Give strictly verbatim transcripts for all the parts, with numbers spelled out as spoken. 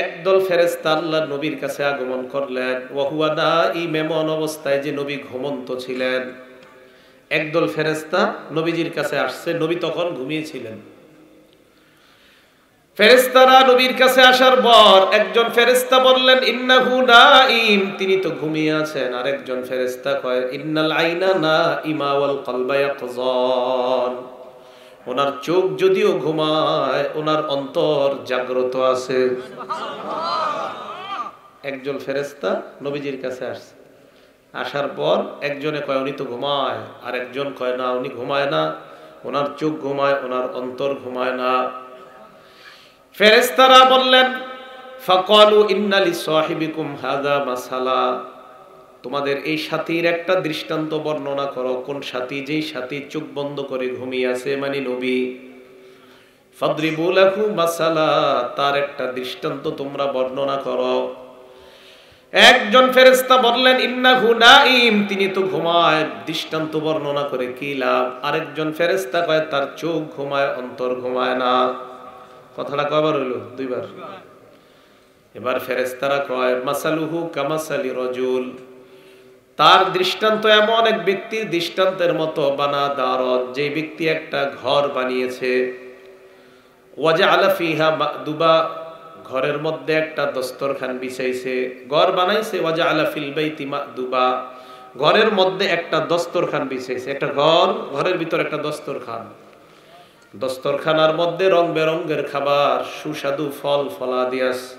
একদল ফেরেশতা আল্লাহর নবীর কাছে আগমন করলেন। ওয়াহুয়া নাঈম, এমন অবস্থায় যে নবী ঘুমন্ত ছিলেন। একদল ফেরেশতা নবীজির কাছে আসছে, নবী তখন ঘুমিয়েছিলেন। ফেরেশতারা নবীর কাছে আসার পর একজন ফেরেশতা বললেন ইন্নাহু নাঈম, তিনি তো ঘুমিয়ে আছেন। আর একজন ফেরেশতা কয় ইন্নাল আইনা নাঈমা ওয়াল কলবা ইয়াকজান, ওনার চোখ যদিও ঘুমায় ওনার অন্তর জাগ্রত আছে। একজন ফেরেশতা নবীজির কাছে আসছে, আসার পর একজনে কয় উনি তো ঘুমায়, আর একজন কয় না উনি ঘুমায় না, ওনার চোখ ঘুমায় ওনার অন্তর ঘুমায় না। ফেরেশতারা বললেন ফাকালু ইন্না লিসাহিবিকুম হাযা মাসালা, তোমাদের এই সাথীর একটা দৃষ্টান্ত বর্ণনা করো। কোন সাথী? যেই সাথী চোখ বন্ধ করে ঘুমিয়ে আছে, মানে নবী। ফাদরিবু লাহু মাসালা, তার একটা দৃষ্টান্ত তোমরা বর্ণনা করো। একজন ফেরেশতা বললেন ইন্নাহু নাঈম, তিনি তো ঘুমায়, দৃষ্টান্ত বর্ণনা করে কি লাভ। আরেকজন ফেরেশতা কয় তার চোখ ঘুমায় অন্তর ঘুমায় না। কথাটা কয়বার হইল? দুইবার। এবার ফেরেশতারা কয় মাসালুহু কামাসালি রাজুল, তার দৃষ্টান্ত এমন এক ব্যক্তির দৃষ্টান্তের মতো, বানা দারত, যে ব্যক্তি একটা ঘর বানিয়েছে। ওয়াজআলা ফিহা মাদুবা, ঘরের মধ্যে একটা দস্তরখান বিছাইছে, ঘর বানাইছে। ওয়াজআলা ফিল বাইতি মাদুবা, ঘরের মধ্যে একটা দস্তরখান বিছাইছে। একটা ঘর, ঘরের ভিতর একটা দস্তরখান, দস্তরখানার মধ্যে রং বেরঙের খাবার, সুস্বাদু ফল ফলাদি আছে।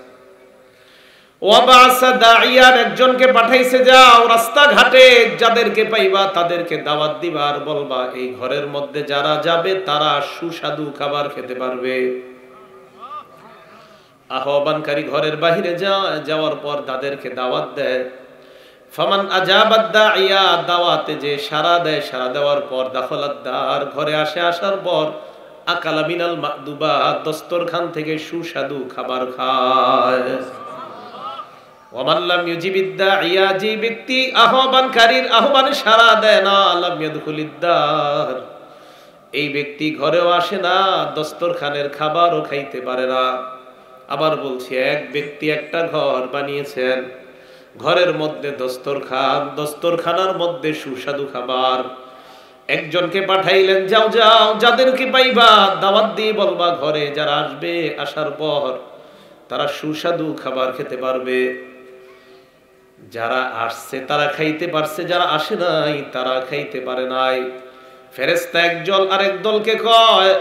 ওয়াবাসা দাইয়ান, একজনকে পাঠাইছে যাও রাস্তাঘাটে যাদেরকে পাইবা তাদেরকে দাওয়াত দিবা আর বলবা এই ঘরের মধ্যে যারা যাবে তারা সুস্বাদু খাবার খেতে পারবে। আহ্বানকারী ঘরের বাহিরে যায়, যাওয়ার পর তাদেরকে দাওয়াত দেয়। ফামান আজাবাদ দাইয়া, দাওয়াতে যে সারা দেয়, সারা দেওয়ার পর দাখলাত দার, ঘরে আসে। আসার পর আকালা মিনাল মাদুবা, দস্তরখান থেকে সুস্বাদু খাবার খায়। আহ্বানকারীর আহ্বানে সাড়া দেয় না, এই ব্যক্তি ঘরেও আসে না, দস্তরখানের খাবারও খাইতে পারে না। আবার বলছি, এক ব্যক্তি একটা ঘর বানিয়েছেন, ঘরের মধ্যে দস্তরখান, দস্তরখানার মধ্যে সুস্বাদু খাবার। একজনকে পাঠাইলেন যাও যাও যাদেরকে পাইবা দাওয়াত দিয়ে বলবা ঘরে যারা আসবে আসার পর তারা সুস্বাদু খাবার খেতে পারবে। যারা আসছে তারা খাইতে পারছে, যারা আসে নাই তারা খাইতে পারে নাই। ফেরেশতা একজন আরেক দলকে কয়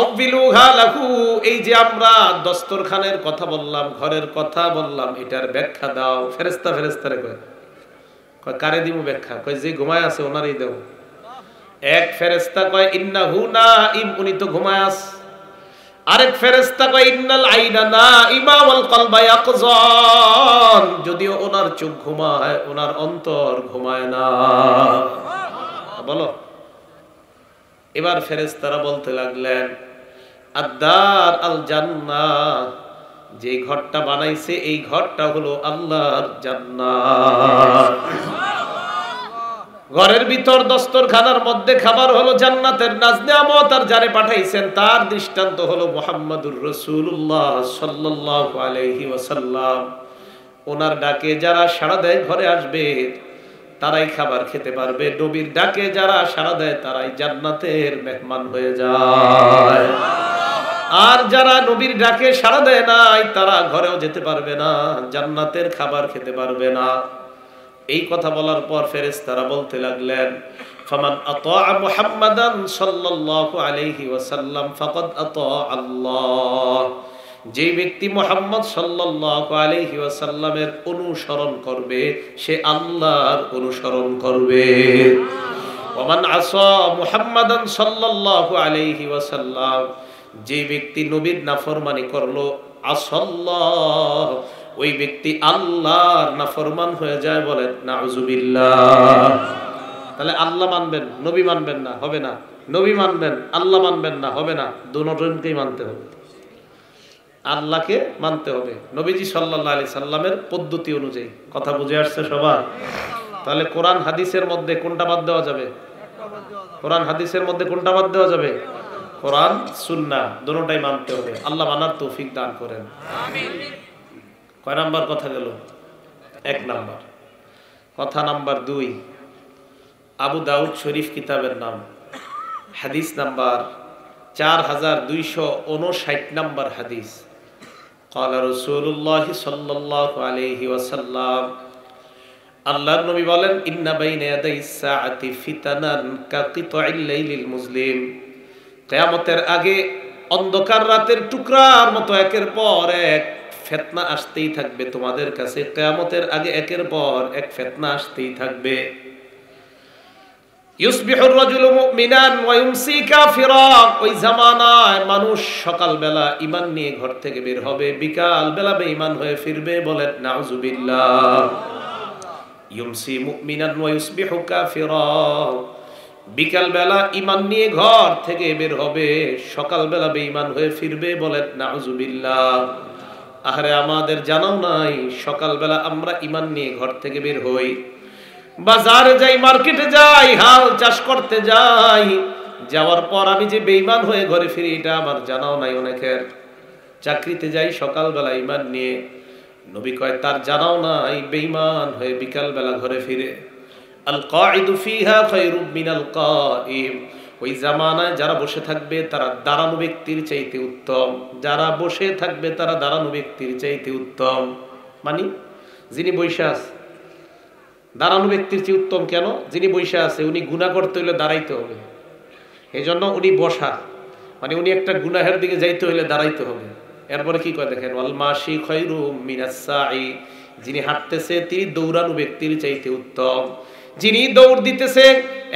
আউবিলুহা লাহু, এই যে আমরা দস্তরখানের কথা বললাম, ঘরের কথা বললাম, এটার ব্যাখ্যা দাও। ফেরেশতা ফেরেশতারে কয় কয় কারে দিমু ব্যাখ্যা? কয় যে ঘুমায় আছে ওনারই দেও। এক ফেরেশতা কয় ইন্নাহু নাঈম, উনি তো ঘুমায় আছে। আরেক ফেরেশতা কয় ইন্নাল আইনা নাঈমা ওয়াল কলবা ইয়াকজান, যদিও ওনার চোখ ঘুমায় ওনার অন্তর ঘুমায় না। বলো। এবার ফেরেশতারা বলতে লাগলেন আদ্দার আল জান্নাহ, যে ঘরটা বানাইছে এই ঘরটা হলো আল্লাহর জান্নাত। ঘরের ভিতর দস্তরখানার মধ্যে খাবার হলো জান্নাতের নাজ নিয়ামত, আর যারে পাঠাইছেন তার দৃষ্টান্ত হলো মুহাম্মাদুর রাসূলুল্লাহ সাল্লাল্লাহু আলাইহি ওয়াসাল্লাম। ওনার ডাকে যারা সাড়া দেয় ঘরে আসবে তারাই খাবার খেতে পারবে, নবীর ডাকে যারা সাড়া দেয় তারাই জান্নাতের মেহমান হয়ে যায়। আর যারা নবীর ডাকে সাড়া দেয় নাই তারা ঘরেও যেতে পারবে না, জান্নাতের খাবার খেতে পারবে না। এই কথা বলার পর ফেরেশতারা বলতে লাগলেন ফামান আতা মুহাম্মাদান সাল্লাল্লাহু আলাইহি ওয়াসাল্লাম ফাকাদ আতা আল্লাহ, যে ব্যক্তি মুহাম্মদ সাল্লাল্লাহু আলাইহি ওয়াসাল্লামের অনুসরণ করবে সে আল্লাহর অনুসরণ করবে। ওমান আসা মুহাম্মাদান সাল্লাল্লাহু আলাইহি ওয়াসাল্লাম, যে ব্যক্তি নবীর নাফরমানি করলো আসাল্লাহ, ওই ব্যক্তি আল্লাহর নাফরমান হয়ে যায়। বলেন নাউযুবিল্লাহ। তাহলে আল্লাহ মানবেন, নবী মানবেন না, হবে না। নবী মানবেন, আল্লাহ মানবেন না, হবে না। দুজনকেই মানতে হবে, আল্লাহকে মানতে হবে নবীজি সাল্লাল্লাহু আলাইহি সাল্লামের পদ্ধতি অনুযায়ী। কথা বুঝে আসছে সবার? তাহলে কোরআন হাদিসের মধ্যে কোনটা বাদ দেওয়া যাবে? কোরআন হাদিসের মধ্যে কোনটা বাদ দেওয়া যাবে? কোরআন সুন্নাহ, দুটোটাই মানতে হবে। আল্লাহ মানার তৌফিক দান করেন, আমিন। কয় নাম্বার কথা গেল? এক নাম্বার। কথা নাম্বার দুই, আবু দাউদ শরীফ কিতাবের নাম, হাদিস নাম্বার চার হাজার দুইশো উনষাট নাম্বার হাদিস। ক্বালা রাসূলুল্লাহ সাল্লাল্লাহু আলাইহি ওয়াসাল্লাম, আল্লাহর নবী বলেন, ইন্না বাইনা ইয়াদাইস সাআতি ফিতানান কাকিতাইল লাইলিল মুজলিম। কিয়ামতের আগে অন্ধকার রাতের টুকরার মতো একের পর এক ফিতনা আসতেই থাকবে তোমাদের কাছে। কিয়ামতের আগে একের পর এক ফিতনা আসতেই থাকবে। ইউসবিহুর রাজুলু মুমিনান ওয়া ইউমসি কাফিরা। ওই জামানায় মানুষ সকালবেলা ঈমান নিয়ে ঘর থেকে বের হবে, বিকাল বেলা বেঈমান হয়ে ফিরবে। বলেন নাউযুবিল্লাহ। ইউমসি মুমিনান ওয়া ইউসবিহু কাফিরা। বিকাল বেলা ঈমান নিয়ে ঘর থেকে বের হবে, সকালবেলা বেঈমান হয়ে ফিরবে। বলেন নাউযুবিল্লাহ। আহারে, আমাদের জানাও নাই সকালবেলা আমরা ঈমান নিয়ে ঘর থেকে বের হই, বাজারে যাই, মার্কেটে যাই, হাল চাষ করতে যাই, যাওয়ার পর আমি যে বেঈমান হয়ে ঘরে ফিরি এটা আমার জানাও নাই। অনেকের চাকরিতে যাই সকালবেলা ঈমান নিয়ে, নবী কয় তার জানাও নাই বেঈমান হয়ে বিকালবেলা ঘরে ফিরে। আল কাঈদু ফিহা খায়রুম মিনাল কাঈম। ওই জামানায় যারা বসে থাকবে তারা দাঁড়ানো ব্যক্তির চাইতে উত্তম। যারা বসে থাকবে তারা দাঁড়ানো ব্যক্তির চাইতে উত্তম। মানে যিনি বসে আছে দাঁড়ানো ব্যক্তির চেয়ে উত্তম। কেন? যিনি বসে আছে উনি গুনাহ করতে হলে দাঁড়াইতে হবে, এই জন্য উনি বসা, মানে উনি একটা গুনাহের দিকে যাইতে হলে দাঁড়াইতে হবে। এরপরে কি করে দেখেন, ওয়াল মাশি খায়রুম মিনাস সাঈ। যিনি হাঁটতেছে তিনি দৌড়ানো ব্যক্তির চাইতে উত্তম। যিনি দৌড় দিতেছে,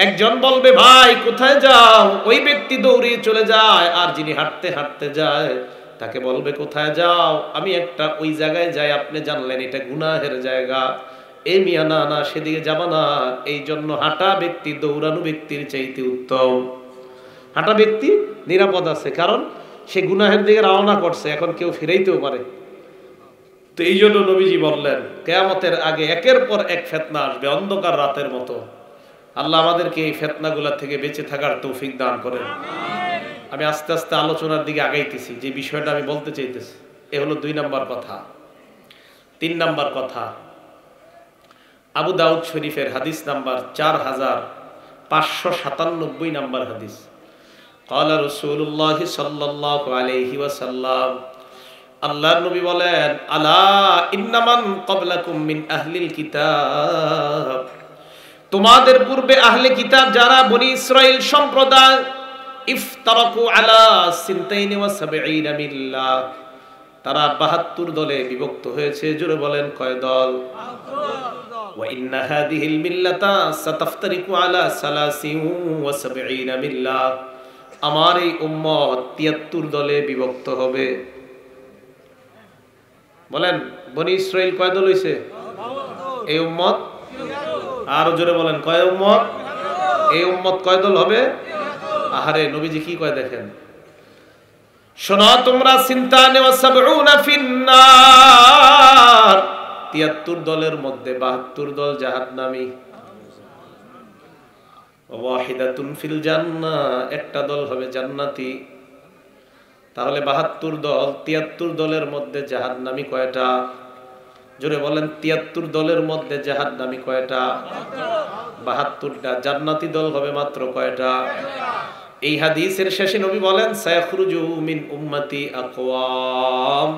একজন বলবে ভাই কোথায় যাও, ওই ব্যক্তি দৌড়িয়ে চলে যায়। আর যিনি হাঁটতে হাঁটতে যায় তাকে বলবে কোথায় যাও, আমি একটা ওই জায়গায় যাই, আপনি জানলেন এটা গুনাহের জায়গা, এই মিয়া না না সেদিকে যাবা না। এই জন্য হাঁটা ব্যক্তি দৌড়ানো ব্যক্তির চাইতে উত্তম। হাঁটা ব্যক্তি নিরাপদ আছে, কারণ সে গুনাহের দিকে রওনা করছে, এখন কেউ ফিরাইতেও পারে। তো এই জন্য নবীজি বললেন কিয়ামতের আগে একের পর এক ফিতনা আসবে অন্ধকার রাতের মতো। আল্লাহ আমাদেরকে এই ফিতনাগুলো থেকে বেঁচে থাকার তৌফিক দান করেন। আমি আস্তে আস্তে আলোচনার দিকে আগাইতেছি। যে বিষয়টা আমি বলতে চাইতেছি এ হলো দুই নাম্বার কথা। তিন নাম্বার কথা, আবু দাউদ শরীফের হাদিস নাম্বার চার হাজার পাঁচশো সাতানব্বই নাম্বার হাদিস। ক্বালা রাসূলুল্লাহ সাল্লাল্লাহু আলাইহি ওয়াসাল্লাম, আল্লাহর নবী বলেন, আলা ইন্নামান ক্বাবলাকুম মিন আহলিল কিতাব। তোমাদের পূর্বে আহলে কিতাব যারা বনি ইসরাইল সম্প্রদায়, ইফতারাকু আলা সিনতাইন ওয়া সাবঈনা মিল্লাহ, তারা বাহাত্তর দলে বিভক্ত হয়েছে। জোরে বলেন কয় দল? ওয়া ইন্না হাযিহিল মিল্লাতা সাতাফতারিকু আলা সালাসিন ওয়া সাবঈনা মিল্লাহ। আমার এই উম্মত তিয়াত্তর দলে বিভক্ত হবে। বলেন বনি ইসরাইল কয় দল হইছে? এই উম্মত, আর জোরে বলেন কয় উম্মত? এই উম্মত কয় দল হবে? আহারে, নবীজি কি কয় দেখেন, শোনো তোমরা, সিনতানে ওয়া সাবউনা ফিন্নার, তিয়াত্তর দলের মধ্যে বাহাত্তর দল জাহান্নামী, ওয়াহিদাতুন ফিল জান্নাহ, একটা দল হবে জান্নাতি। তাহলে বাহাত্তর দল, তিয়াত্তর দলের মধ্যে জাহান্নামী কয়টা? জোরে বলেন, তিয়াত্তর দলের মধ্যে জাহান্নামী কয়টা? বাহাত্তরটা। জান্নাতি দল হবে মাত্র কয়টা? এই হাদিসের শেষে নবী বলেন, সায়খরুজু মিন উম্মতি আকওয়াম,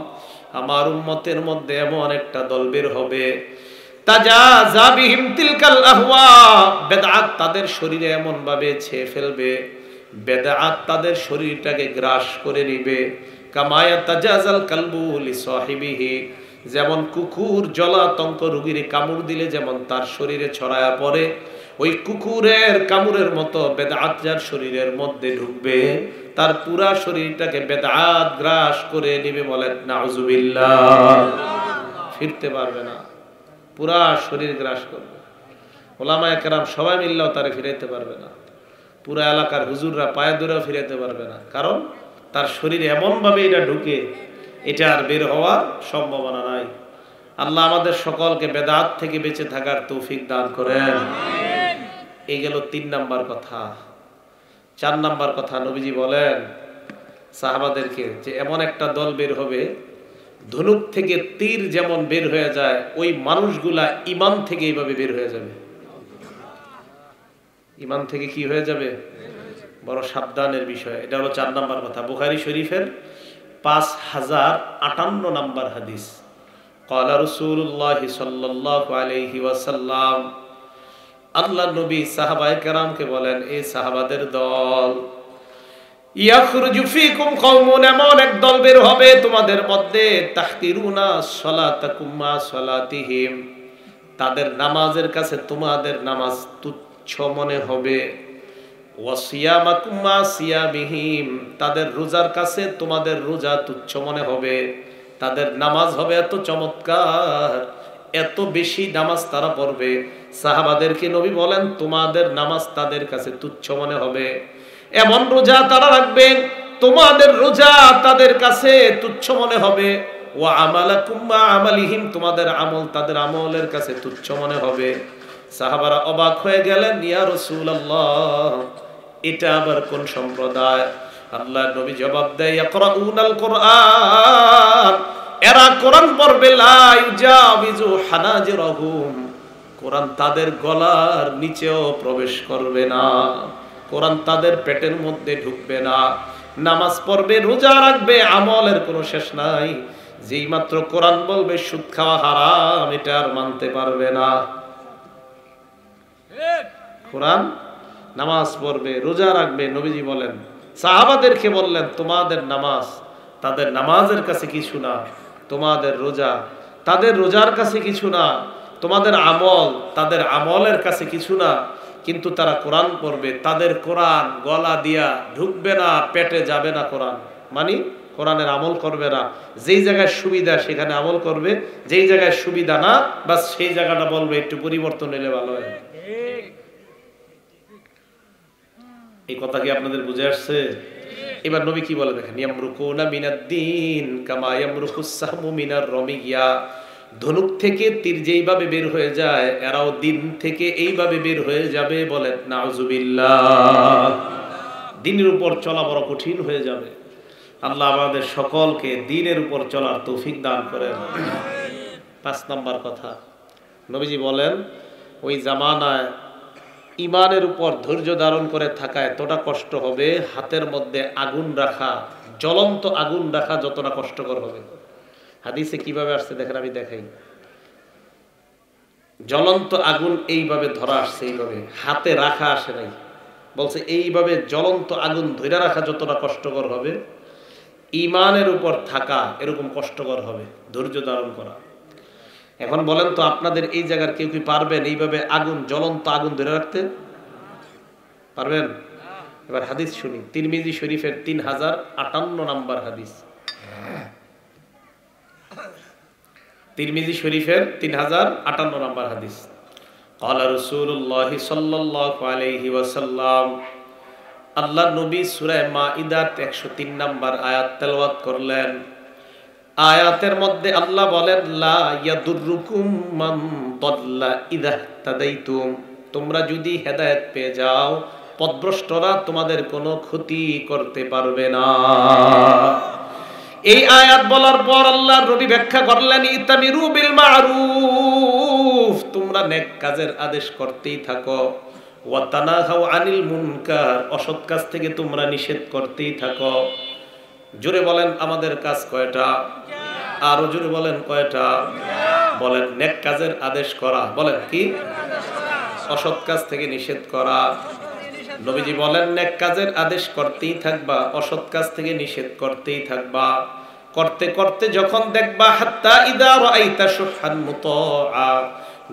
আমার উম্মতের মধ্যে এমন একটা দল বের হবে, তাজাযা বিহিম তিলকাল আহওয়া, বিদআত তাদের শরীরে এমন ভাবে ছেয়ে ফেলবে, বেদাত তাদের শরীরটাকে গ্রাস করে নিবে, কামায়া তাজাজাল কালবু লিসাহিবিহি, যেমন কুকুর জলাতঙ্ক রোগীর কামড় দিলে যেমন তার শরীরে ছড়ায়া পড়ে, ওই কুকুরের কামড়ের মতো বেদাত যার শরীরের মধ্যে ঢুকবে তার পুরা শরীরটাকে বেদাত গ্রাস করে নিবে। বলেন নাউযুবিল্লাহ। ফিরতে পারবে না, পুরা শরীর গ্রাস করবে। ওলামায়ে কেরাম সবাই মিললেও তারে ফিরাইতে পারবে না, পুরা এলাকার হুজুররা পায়ে ধরে ফিরাইতে পারবে না, কারণ তার শরীরে এমনভাবে এটা ঢুকে এটা আর বের হওয়ার সম্ভাবনা নাই। আল্লাহ আমাদের সকলকে বেদাত থেকে বেঁচে থাকার তৌফিক দান করেন। এই গেল তিন নাম্বার কথা। চার নাম্বার কথা, নবীজি বলেন সাহাবাদেরকে যে এমন একটা দল বের হবে ধনুক থেকে তীর যেমন বের হয়ে যায়, ওই মানুষগুলা ইমান থেকে এইভাবে বের হয়ে যাবে। ইমান থেকে কি হয়ে যাবে? বড় সাবধানের বিষয়। এটা হলো চার নাম্বার কথা। বুখারী শরীফের পাঁচ হাজার আটান্ন নাম্বার হাদিস। ক্বালা রাসূলুল্লাহি সাল্লাল্লাহু আলাইহি ওয়াসাল্লাম, আল্লাহ নবী সাহাবায়ে কেরামকে বলেন, এই সাহাবাদের দল, ইয়াখরুজু ফীকুম কওমুন, এমন এক দল বের হবে তোমাদের মধ্যে, তাহকিরুনা সালাতাকুম মা সালাতিহিম, তাদের নামাজের কাছে তোমাদের নামাজ তুচ্ছ মনে হবে, ওয়া সিয়ামাকুম মা সিয়ামিহিম, তাদের রোজার কাছে তোমাদের রোজা তুচ্ছ মনে হবে, তাদের নামাজ হবে এত চমৎকার, এত বেশি নামাজ তারা পড়বে। সাহাবাদেরকে নবী বলেন, তোমাদের নামাজ তাদের কাছে তুচ্ছ মনে হবে, এমন রোজা তারা রাখবেন, তোমাদের রোজা তাদের কাছে তুচ্ছ মনে হবে, ওয়া আমালাকুম মা আমালিহিম, তোমাদের আমল তাদের আমলের কাছে তুচ্ছ মনে হবে। সাহাবারা অবাক হয়ে গেলেন, ইয়া রাসূলুল্লাহ, এটা আবার কোন সম্প্রদায়? আল্লাহ নবী জবাব দেয়, ইয়াকরাউনাল কুরআন, এরা কোরআন পড়বে, লা ইউজাবিজু হানাজিরহুম, কোরআন তাদের গলার নিচেও প্রবেশ করবে না, কোরআন তাদের পেটের মধ্যে ঢুকবে না, নামাজ পড়বে, রোজা রাখবে, আমলের কোনো শেষ নাই। যেই মাত্র কোরআন বলবে সুদ খাওয়া হারাম, এটা আর মানতে পারবে না। কোরআন, নামাজ পড়বে, রোজা রাখবে, নবীজি বলেন, সাহাবাদেরকে বললেন, তোমাদের নামাজ তাদের নামাজের কাছে কিছু না, তোমাদের রোজা তাদের রোজার কাছে কিছু না, তোমাদের আমল তাদের আমলের কাছে কিছু না, কিন্তু তারা কোরআন পড়বে, তাদের কোরআন গলা দিয়া ঢুকবে না, পেটে যাবে না। কোরআন মানে কোরআনের আমল করবে না, যেই জায়গায় সুবিধা সেখানে আমল করবে, যেই জায়গায় সুবিধা না বাস সেই জায়গাটা বলবে একটু পরিবর্তন এলে ভালো হয়। এই কথা কি আপনাদের বুঝে আসছে? এবার নবী কি বলে দেখেন, ইয়ামরুকুনা মিনাদ্দীন কামা ইয়ামরুকুস সাহমু মিনার রমিয়া, ধনুক থেকে তীর যেইভাবে বের হয়ে যায়, এরাও দিন থেকে এইভাবে বের হয়ে যাবে। বলেন নাউজুবিল্লাহ, দিনের উপর চলা বড় কঠিন হয়ে যাবে। আল্লাহ আমাদের সকলকে দিনের উপর চলার তৌফিক দান করেন। পাঁচ নম্বর কথা, নবীজি বলেন, ওই জামানায় ইমানের উপর ধৈর্য ধারণ করে থাকা এতটা কষ্ট হবে, হাতের মধ্যে আগুন রাখা, জ্বলন্ত আগুন রাখা যতটা কষ্টকর হবে। হাদিসে কিভাবে আসছে দেখেন, আমি দেখাই। জ্বলন্ত আগুন এইভাবে ধরা আসছে, এইভাবে হাতে রাখা আসে নাই, বলছে এইভাবে জ্বলন্ত আগুন ধরে রাখা যতটা কষ্টকর হবে, ইমানের উপর থাকা এরকম কষ্টকর হবে, ধৈর্য ধারণ করা। এখন বলেন তো, আপনাদের এই জায়গার কেউ কি পারবেন এইভাবে আগুন, জ্বলন্ত আগুন ধরে রাখতে পারবেন? এবার হাদিস শুনি, তিরমিজি শরীফের তিন হাজার আটান্ন নাম্বার হাদিস। তিরমিজি শরীফের তিন হাজার আটান্ন নাম্বার হাদিস। ক্বালা রাসূলুল্লাহি সাল্লাল্লাহু আলাইহি ওয়াসাল্লাম, আল্লাহ নবী সূরা মাঈদার একশো তিন নাম্বার আয়াত তেলাওয়াত করলেন। আয়াতের মধ্যে আল্লাহ বলেন, লা ইয়াদুররুকুম মান দাল্লা ইযা তাদাইতুম, তোমরা যদি হেদায়েত পেয়ে যাও, পথভ্রষ্টরা তোমাদের কোনো ক্ষতি করতে পারবে না। এই আয়াত বলার পর আল্লাহর নবী ব্যাখ্যা করলেন, ইতামিরু বিল মারুফ, তোমরা নেক কাজের আদেশ করতেই থাকো, ওয়া তানাহাউ আনিল মুনকার, অসৎ কাজ থেকে তোমরা নিষেধ করতেই থাকো। জোরে বলেন, আমাদের কাজ কয়টা? আরো জোরে বলেন, কয়টা? বলেন, নেক কাজের আদেশ করা, বলেন কি, অসৎ কাজ থেকে নিষেধ করা। নবীজি বলেন, নেক কাজের আদেশ করতেই থাকবা, অসৎ কাজ থেকে নিষেধ করতেই থাকবা, করতে করতে যখন দেখবা, হাত্তা ইদা রাআইতা শুহান মুতাআ,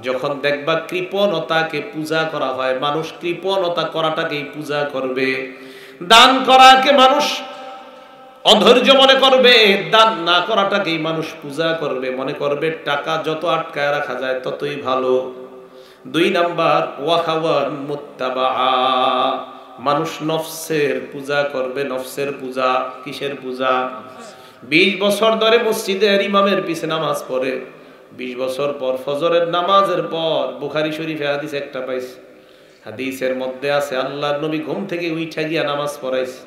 যখন দেখবা কৃপণতাকে পূজা করা হয়, মানুষ কৃপণতা করাটাকেই পূজা করবে, দান করাকে মানুষ অধৈর্য মনে করবে, দান না করাটাকেই মানুষ পূজা করবে, মনে করবে টাকা যত আটকায় রাখা যায় ততই ভালো। দুই নাম্বার, ওয়াহাওয়ান মুত্তাবা, মানুষ নফসের পূজা করবে, নফসের পূজা। কিসের পূজা? বিশ বছর ধরে মসজিদের ইমামের পিছে নামাজ পড়ে, বিশ বছর পর ফজরের নামাজের পর, বুখারী শরীফে হাদিস একটা পাইছে, হাদিসের মধ্যে আছে, আল্লাহর নবী ঘুম থেকে উঠে গিয়া নামাজ পড়াইছে,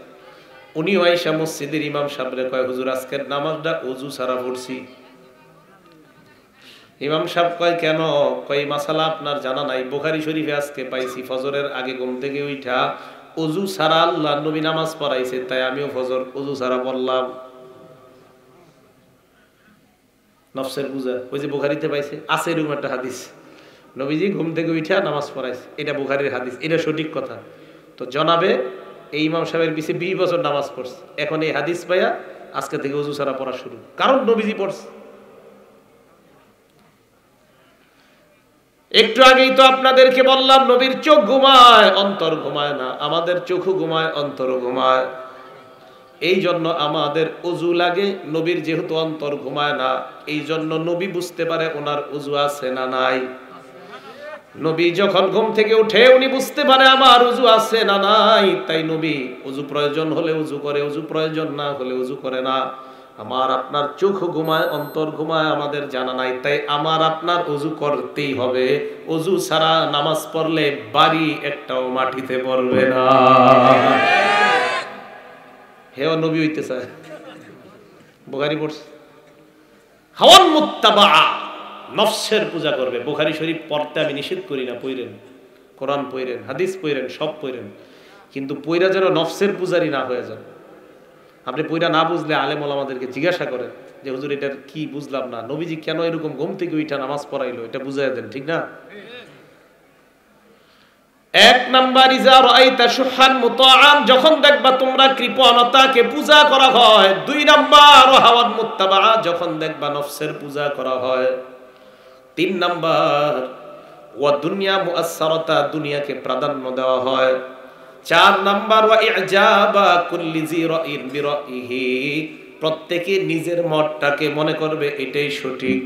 উনি আয়েশা মসজিদের ইমাম সাহেবরে কয়, হুজুর আজকের নামাজটা ওযু ছাড়া পড়ছি। ইমাম সাহেব কয়, কেন? কয়, মাসালা আপনার জানা নাই? বুখারী শরীফে আজকে পাইছি, ফজরের আগে ঘুম থেকে উঠা ওযু ছাড়া আল্লাহর নবী নামাজ পড়াইছে, তাই আমিও ফজর ওযু ছাড়া পড়লাম। নফসের পূজা, ওই যে বুখারীতে পাইছে, আছে এরকম একটা হাদিস, নবীজি ঘুম থেকে উঠা নামাজ পড়াইছে। এটা বুখারীর হাদিস, এটা সঠিক কথা। তো জনাবে এই ইমাম সাহেবের পিছে বিশ বছর নামাজ পড়ছে, এখন এই হাদিস পাইয়া আজকে থেকে ওযু ছাড়া পড়া শুরু, কারণ নবীজি পড়ছে। একটু আগেই তো আপনাদেরকে বললাম নবীর চোখ ঘুমায়, অন্তর ঘুমায় না। আমাদের চোখও ঘুমায়, অন্তরও ঘুমায়, এই জন্য আমাদের ওযু লাগে। নবীর যেহেতু অন্তর ঘুমায় না, এই জন্য নবী বুঝতে পারে ওনার ওযু আছে না নাই। নবী যখন ঘুম থেকে উঠে উনি বুঝতে পারে আমার ওযু আছে না নাই, তাই নবী ওযু প্রয়োজন হলে ওযু করে, ওযু প্রয়োজন না হলে ওযু করে না। আমার আপনার চোখ ঘুমায়, অন্তর ঘুমায়, আমাদের জানা নাই, তাই আমার আপনার ওযু করতেই হবে। ওযু ছাড়া নামাজ পড়লে বাড়ি একটাও মাটিতে পড়বে না। হেও নবী হইতে চায়, বুখারী পড়ছে, হাওয়ান মুত্তাবা, নফসের পূজা করবে। বুখারী শরীফ পড়তে আমি নিষেধ করি না, পড়েন, কোরআন পড়েন, হাদিস পড়েন, সব পড়েন, কিন্তু পড়া যেন নফসের পূজারি না হয়ে যায়। আপনি পড়া না বুঝলে আলেম ওলামাদেরকে জিজ্ঞাসা করেন যে হুজুর এটার কি বুঝলাম না, নবীজি কেন এরকম ঘুম থেকে উঠা নামাজ পড়াইলো, এটা বুঝাই দেন, ঠিক না? এক নাম্বার, যখন দেখবা তোমরা কৃপণতাকে পূজা করা হয়। দুই নাম্বার, হাওয়ান মুত্তাবা, যখন দেখবা নফসের পূজা করা হয়। তিন নাম্বার, ওয়া দুনিয়া মুআসসারাতা, দুনিয়াকে প্রাধান্য দেওয়া হয়। চার নাম্বার, ওয়া ইজাবা কুল্লি জি রাইন বিরাইহি, প্রত্যেকে নিজের মতটাকে মনে করবে এটাই সঠিক।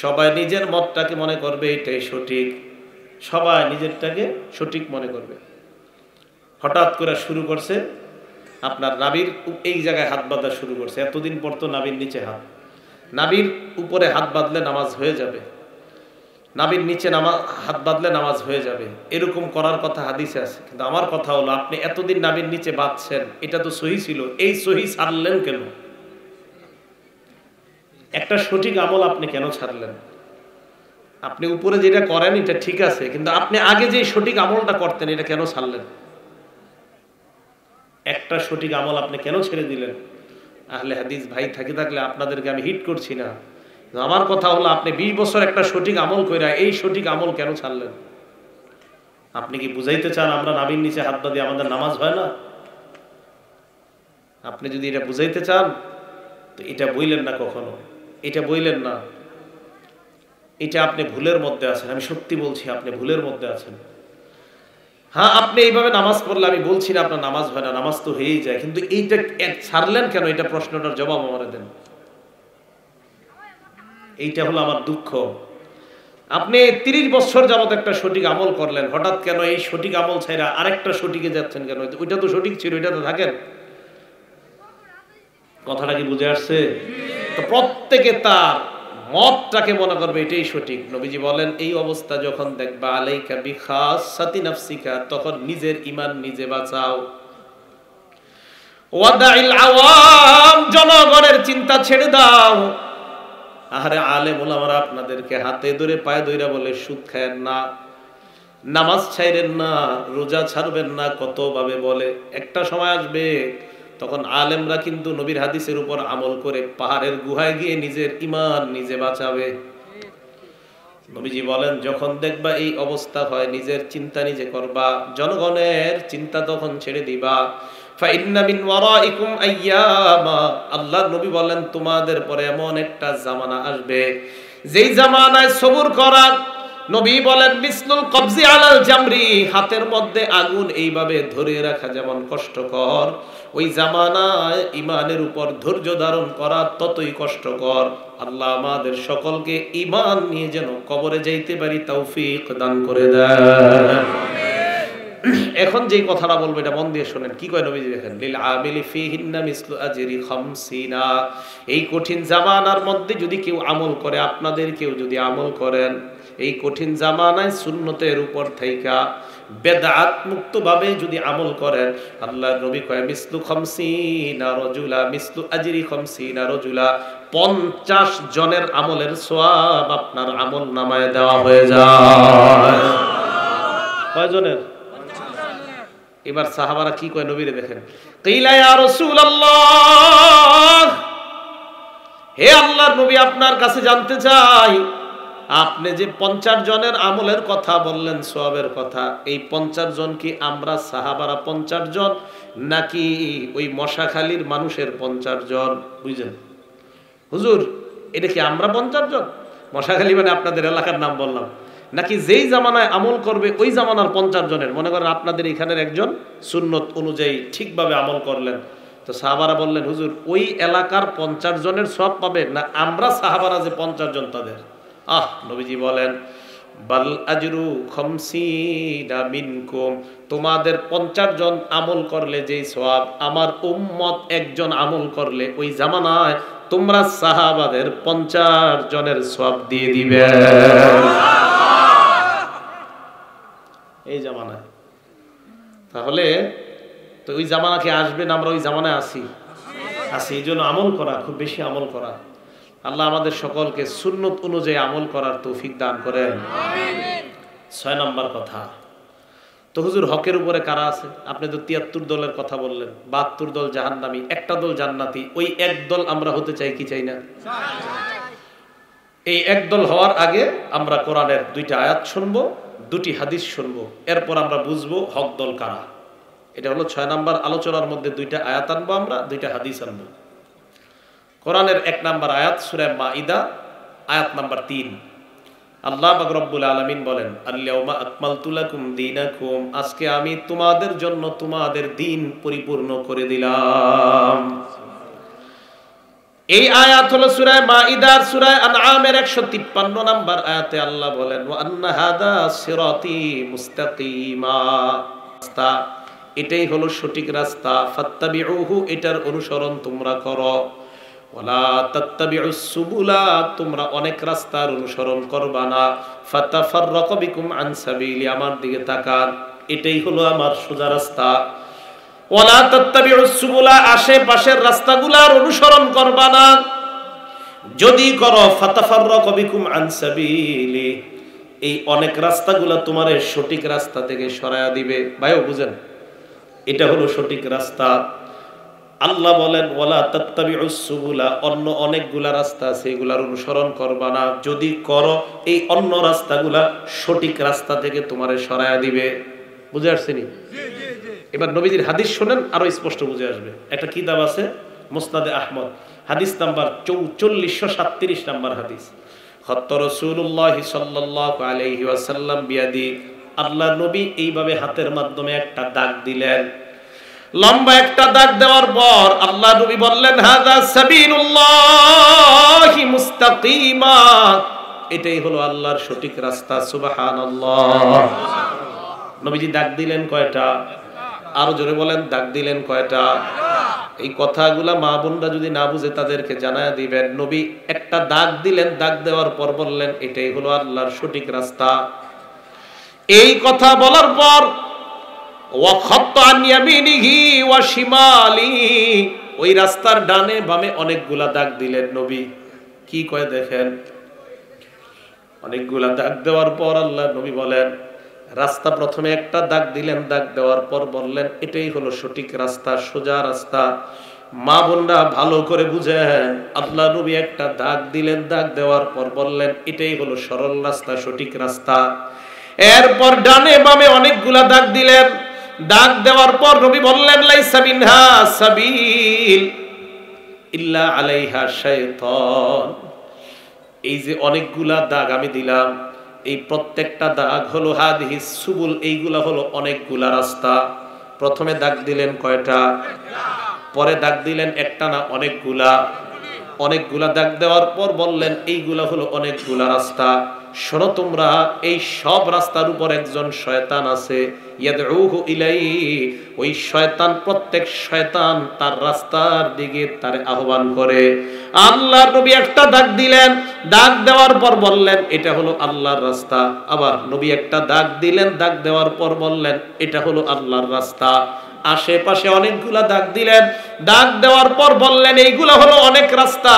সবাই নিজের মতটাকে মনে করবে এটাই সঠিক, সবাই নিজেরটাকে সঠিক মনে করবে। হঠাৎ করে শুরু করছে আপনার নাভির এই জায়গায় হাত বাঁধা শুরু করছে। এতদিন পর তো নাভির নিচে হাত, নাভির উপরে হাত বাঁধলে নামাজ হয়ে যাবে, নাভির নিচে নামা হাত বাঁধলে নামাজ হয়ে যাবে, এরকম করার কথা হাদিসে আছে। কিন্তু আমার কথা হলো আপনি এতদিন নাভির নিচে বাঁধছেন, এটা তো সহি ছিল, এই সহি ছাড়লেন কেন? একটা সঠিক আমল আপনি কেন ছাড়লেন? আপনি উপরে যেটা করেন এটা ঠিক আছে, কিন্তু আপনি আগে যে সঠিক আমলটা করতেন এটা কেন ছাড়লেন? একটা সঠিক আমল আপনি কেন ছেড়ে দিলেন? আহলে হাদিস ভাই থাকি থাকলে আপনাদেরকে আমি হিট করছি না, আমার কথা হলো আপনি বিশ বছর একটা সঠিক আমল কইরা এই সঠিক আমল কেন ছাড়লেন? আপনি কি বুঝাইতে চান আমরা নাভির নিচে হাত বাঁধি আমাদের নামাজ হয় না? আপনি যদি এটা বুঝাইতে চান তো এটা বললেন না, কখনো এটা বললেন না। এটা আপনি ভুলের মধ্যে আছেন, আমি সত্যি বলছি, আপনি ভুলের মধ্যে আছেন। হ্যাঁ, আপনি এইভাবে নামাজ পড়লে আমি বলছি না আপনার নামাজ হয় না, নামাজ তো হয়েই যায়, কিন্তু এইটা ছাড়লেন কেন? এটা প্রশ্নটার জবাব আমার দেন। এইটা হলো আমার দুঃখ। আপনি তিরিশ বছর যাবত একটা সঠিক আমল করলেন, হঠাৎ কেন এই সঠিক আমল ছাইরা আরেকটা সঠিকে যাচ্ছেন কেন? ওইটা তো সঠিক ছিল, ওইটা তো থাকেন। কথাটা কি বুঝে আসছে? তো প্রত্যেকে তার মতটাকে মনে করবে এটাই সঠিক। নবীজি বলেন এই অবস্থা যখন দেখবা, আলাইকা বিখাসসাতি নাফসিকা, তখন নিজের ঈমান নিজে বাঁচাও। ওয়াদাইল আওয়াম, জনগণের চিন্তা ছেড়ে দাও। আহারে আলেম ওলামারা আপনাদেরকে হাতে ধরে পায়ে ধরে বলে সুদ খায়েন না, নামাজ ছাড়েন না, রোজা ছাড়বেন না, কতভাবে বলে। একটা সময় আসবে তখন আলেমরা কিন্তু নবীর হাদিসের উপর আমল করে পাহাড়ের গুহায় গিয়ে নিজের ঈমান নিজে বাঁচাবে। নবীজি বলেন যখন দেখবা এই অবস্থা হয়, নিজের চিন্তা নিজে করবা, জনগণের চিন্তা তখন ছেড়ে দিবা। ফাইন্না মিন ওয়ারাইকুম আইয়ামা, আল্লাহর নবী বলেন তোমাদের পরে এমন একটা জামানা আসবে যেই জামানায় সবুর করা। নবী বলেন মিসলুল কবজি আলাল জামরি, হাতের মধ্যে আগুন এইভাবে ধরে রাখা যেমন কষ্টকর, ওই জামানায় ইমানের উপর ধৈর্য ধারণ করা ততই কষ্টকর। আল্লাহ আমাদের সকলকে ইমান নিয়ে যেন কবরে যাইতে পারি তৌফিক দান করে দেন। এখন যে কথাটা বলবো এটা মন দিয়ে শোনেন, কি কয় নবীজি দেখেন, লিল আমিলি ফিহিন্না মিসলু আজরি খামসিনা। এই কঠিন জামানার মধ্যে যদি কেউ আমল করে, আপনাদের কেউ যদি আমল করেন এই কঠিন জামানায় সুন্নতের উপর থাইকা বেদাত মুক্তভাবে যদি আমল করেন, আল্লাহর নবী কয় মিসলু খামসিনা রাজুলা, মিসলু আজরি খামসিনা রাজুলা, পঞ্চাশ জনের আমলের সওয়াব আপনার আমল নামায় দেওয়া হয়ে যায়। কয়জনের? এবার সাহাবারা কি কয় নবীরে দেখেন, কিলা ইয়া রাসূলুল্লাহ, হে আল্লাহর নবী আপনার কাছে জানতে চাই আপনি যে পঞ্চাশ জনের আমলের কথা বললেন সওয়াবের কথা, এই পঞ্চাশ জন কি আমরা সাহাবারা পঞ্চাশ জন নাকি ওই মশাখালীর মানুষের পঞ্চাশ জন? বুঝলেন হুজুর এটা কি আমরা পঞ্চাশ জন? মশাখালী মানে আপনাদের এলাকার নাম বললাম, নাকি যেই জামানায় আমল করবে ওই জামানার পঞ্চাশ জনের? মনে করেন আপনাদের এখানের একজন সুন্নত অনুযায়ী ঠিকভাবে আমল করলেন, তো সাহাবারা বললেন হুজুর ওই এলাকার পঞ্চাশ জনের সব পাবে না আমরা সাহাবারা যে পঞ্চাশ জন তাদের? আহ নবীজি বলেন বাল আজরু খামসিনা মিনকুম, তোমাদের পঞ্চাশ জন আমল করলে যেই সওয়াব আমার উম্মত একজন আমল করলে ওই জামানায় তোমরা সাহাবাদের পঞ্চাশ জনের সওয়াব দিয়ে দিবে। এই জামানায় তাহলে তো ওই জামানা কি আসবে না? আমরা ওই জামানায় আসি আসি এই জন্য আমল করা, খুব বেশি আমল করা। আল্লাহ আমাদের সকলকে সুন্নত অনুযায়ী আমল করার তৌফিক দান করেন। ছয় নম্বর কথা, তো হুজুর হকের উপরে কারা আছে? আপনি তো তিয়াত্তর দলের কথা বললেন, বাহাত্তর দল জাহান্নামী, একটা দল জান্নাতি। ওই এক দল আমরা হতে চাই কি চাই না? এই এক দল হওয়ার আগে আমরা কোরআনের দুইটা আয়াত শুনবো, দুটি হাদিস শুনবো, এরপর আমরা বুঝবো হক দল কারা। এটা হলো ছয় নম্বর আলোচনার মধ্যে, দুইটা আয়াত আনবো আমরা, দুইটা হাদিস আনবো। কোরআনের এক নম্বর আয়াত সূরা মাঈদা আয়াত নম্বর তিন, আল্লাহ পাক রব্বুল আলামিন বলেন আল-ইয়াউমা আকমালতু লাকুম দীনাকুম, আজকে আমি তোমাদের জন্য তোমাদের দিন পরিপূর্ণ করে দিলাম। এই আয়াত হলো সূরা মাঈদার সূরা আনআমের একশো তিপ্পান্ন নম্বর আয়াতে। আল্লাহ বলেন ওয়া আন্না হাযা সিরাতি মুস্তাকিমা, এটাই হলো সঠিক রাস্তা, ফাত্তাবিউহু, এটার অনুসরণ তোমরা করো, ওয়ালা তাত্তাবিউস সুবুলা, তোমরা অনেক রাস্তার অনুসরণ করবা না, ফাতাফাররাকু বিকুম আন সাবিলি, আমার দিকে তাকান, এটাই হলো আমার সোজা রাস্তা, ওয়ালা তাত্তাবিউস সুবুলা, আশেপাশের রাস্তাগুলার অনুসরণ করবা না, যদি করো ফাতাফাররাকু বিকুম আন সাবিলি, এই অনেক রাস্তাগুলা তোমার সঠিক রাস্তা থেকে সরায়া দিবে। ভাইও বুঝেন এটা হলো সঠিক রাস্তা। আল্লাহ বলেন ওয়ালা তাত্তাবিউস সুবুলা, অন্য অনেকগুলা রাস্তা আছে এগুলার অনুসরণ করবা না, যদি করো এই অন্য রাস্তাগুলা সঠিক রাস্তা থেকে তোমারে সরায়া দিবে। বুঝে আসছে নি? এবার নবীজির হাদিস শোনেন আরো স্পষ্ট বুঝে আসবে। একটা কিতাব আছে মুসনাদে আহমদ, হাদিস নাম্বার চৌচল্লিশশো সাতত্রিশ নাম্বার হাদিস, খত রাসূলুল্লাহ সাল্লাল্লাহু আলাইহি ওয়াসাল্লাম বিয়াদি, আল্লাহ নবী এইভাবে হাতের মাধ্যমে একটা দাগ দিলেন, লম্বা একটা দাগ দেওয়ার পর আল্লাহ নবী বললেন হাযা সাবিলুল্লাহ মুস্তাকিমা, এটাই হলো আল্লাহর সঠিক রাস্তা। সুবহানাল্লাহ। নবীজি দাগ দিলেন কয়টা? আরো জোরে বলেন দাগ দিলেন কয়টা? এই কথাগুলা মা বোনরা যদি না বুঝে তাদেরকে জানায় দিবেন। নবী একটা দাগ দিলেন, দাগ দেওয়ার পর বললেন এটাই হলো আল্লাহর সঠিক রাস্তা। এই কথা বলার পর ওই রাস্তার ডানে বামে অনেকগুলা দাগ দিলেন নবী। কি কয় দেখেন, অনেকগুলা দাগ দেওয়ার পর আল্লাহ নবী বলেন রাস্তা, প্রথমে একটা দাগ দিলেন, দাগ দেওয়ার পর বললেন এটাই হলো সঠিক রাস্তা, সোজা রাস্তা। মা বোনরা ভালো করে বুঝেন, আল্লাহ নবী একটা দাগ দিলেন, দাগ দেওয়ার পর বললেন এটাই হলো সরল রাস্তা, সঠিক রাস্তা। এরপর ডানে বামে অনেকগুলা দাগ দিলেন, দাগ দেওয়ার পর নবী বললেন লাইসা মিনহা সাবিল ইল্লা আলাইহা শাইতান, এই যে অনেকগুলা দাগ আমি দিলাম এই প্রত্যেকটা দাগ হলো হাদিহি সুবুল, এইগুলা হলো অনেকগুলা রাস্তা। প্রথমে দাগ দিলেন কয়টা, পরে দাগ দিলেন একটা না অনেকগুলা, অনেকগুলা দাগ দেওয়ার পর বললেন এইগুলা হলো অনেকগুলা রাস্তা। শোনো তোমরা, এই সব রাস্তার উপর একজন শয়তান আছে, ইয়াদউহু ইলাইহি, ওই শয়তান প্রত্যেক শয়তান তার রাস্তার দিকে তার আহ্বান করে। আল্লাহর নবী একটা দাগ দিলেন, দাগ দেওয়ার পর বললেন এটা হলো আল্লাহর রাস্তা। আবার নবী একটা দাগ দিলেন, দাগ দেওয়ার পর বললেন এটা হলো আল্লাহর রাস্তা। আশেপাশে অনেকগুলা দাগ দিলেন, দাগ দেওয়ার পর বললেন এইগুলা হলো অনেক রাস্তা,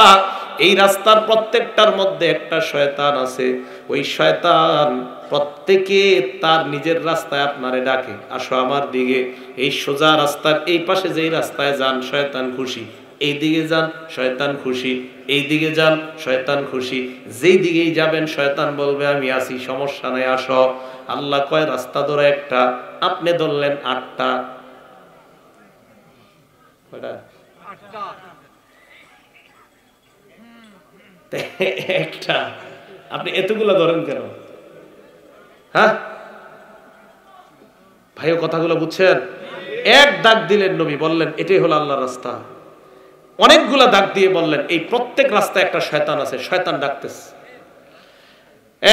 এই রাস্তার প্রত্যেকটার মধ্যে একটা শয়তান আছে, ওই শয়তান প্রত্যেকে তার নিজের রাস্তায় আপনারে ডাকে, আসো আমার দিকে। এই সোজা রাস্তার এই পাশে যেই রাস্তায় যান শয়তান খুশি, এই দিকে যান শয়তান খুশি, এই দিকে যান শয়তান খুশি, যেই দিকেই যাবেন শয়তান বলবে আমি আসি, সমস্যা নাই আসো। আল্লাহ কয় রাস্তা ধরে একটা, আপনি ধরলেন আটটা, একটা আপনি এতগুলো ধরেন কেন? হ্যাঁ ভাইও কথাগুলো বুঝছেন? এক দাগ দিলেন নবী, বললেন এটাই হলো আল্লাহর রাস্তা, অনেকগুলা দাগ দিয়ে বললেন এই প্রত্যেক রাস্তায় একটা শয়তান আছে, শয়তান ডাকতেছে।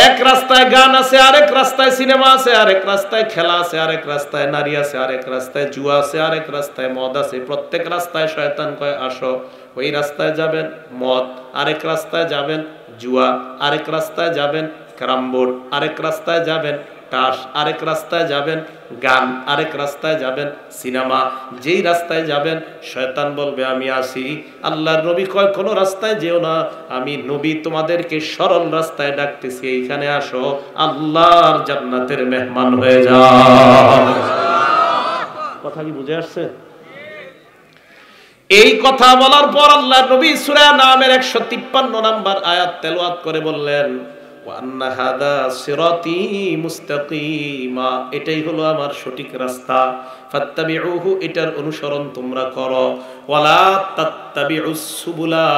এক রাস্তায় গান আছে, আরেক রাস্তায় সিনেমা আছে, আরেক রাস্তায় খেলা আছে, আরেক রাস্তায় নারী আছে, আরেক রাস্তায় জুয়া আছে, আরেক রাস্তায় মদ আছে। প্রত্যেক রাস্তায় শয়তান কয় আসো, ওই রাস্তায় যাবেন মদ, আরেক রাস্তায় যাবেন জুয়া, আরেক রাস্তায় যাবেন ক্যারামবোর্ড, আরেক রাস্তায় যাবেন টাস, আরেক রাস্তায় যাবেন গান, আরেক রাস্তায় যাবেন সিনেমা। যেই রাস্তায় যাবেন শয়তান বলবে আমি আসি। আল্লাহর নবী কয় কোনো রাস্তায় যেও না, আমি নবী তোমাদেরকে সরল রাস্তায় ডাকতেছি, এইখানে আসো, আল্লাহর জান্নাতের মেহমান হয়ে যাও। কথা কি বুঝে আসছে? এই কথা বলার পর আল্লাহর নবী সূরা নামের একশো তিপ্পান্ন নাম্বার আয়াত তেলাওয়াত করে বললেন ওয়ান্না হাদা সিরাতি মুস্তাকিমা, এটাই হলো আমার সঠিক রাস্তা, ফাত্তাবিউহু, এটার অনুসরণ তোমরা করো, ওয়ালা তাত্তাবিউস সুবুলা,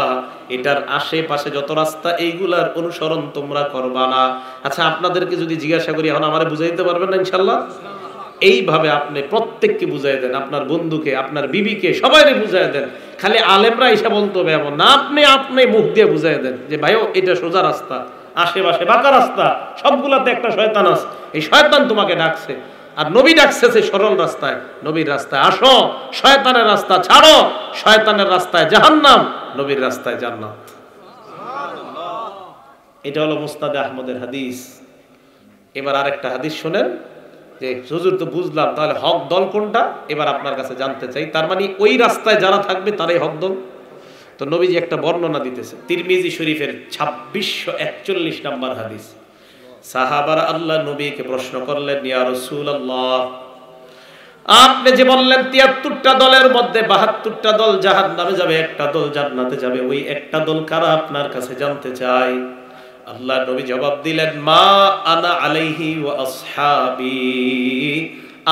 এটার আশেপাশে যত রাস্তা এইগুলার অনুসরণ তোমরা করবা না। আচ্ছা আপনাদেরকে যদি জিজ্ঞাসা করি এখন আমারে বুঝাই দিতে পারবেন না ইনশাআল্লাহ? এইভাবে আপনি প্রত্যেককে বুঝাই দেন, আপনার বন্ধুকে, আপনার বিবিকে, সবাইকে বুঝাই দেন। খালি আলেমরা এসে বলতে হবে এমন না, আপনি আপনি মুখ দিয়ে বুঝাই দেন যে ভাইও এটা সোজা রাস্তা, আশেপাশে বাঁকা রাস্তা, সবগুলাতে একটা শয়তান আছে, এই শয়তান তোমাকে ডাকছে, আর নবী ডাকছে সেই সরল রাস্তায়, নবীর রাস্তায় আসো, শয়তানের রাস্তা ছাড়ো, শয়তানের রাস্তায় জাহান্নাম, নবীর রাস্তায় জান্নাত। এটা হলো মুসনাদে আহমদের হাদিস। এবার আরেকটা হাদিস শুনেন, যে হুজুর তো বুঝলাম, তাহলে হক দল কোনটা এবার আপনার কাছে জানতে চাই, তার মানে ওই রাস্তায় যারা থাকবে তারাই হক দল। তো নবীজি একটা বর্ণনা দিতেছে, তিরমিজি শরীফের ছাব্বিশশো একচল্লিশ নাম্বার হাদিস। সাহাবারা আল্লাহ নবীকে প্রশ্ন করলেন ইয়া রাসূলুল্লাহ, আপনি যে বললেন তিয়াত্তরটা দলের মধ্যে বাহাত্তরটা দল জাহান্নামে যাবে, একটা দল জান্নাতে যাবে, ওই একটা দল কারা আপনার কাছে জানতে চাই? আল্লাহ নবী জবাব দিলেন মা আনা আলাইহি ওয়া আসহাবি,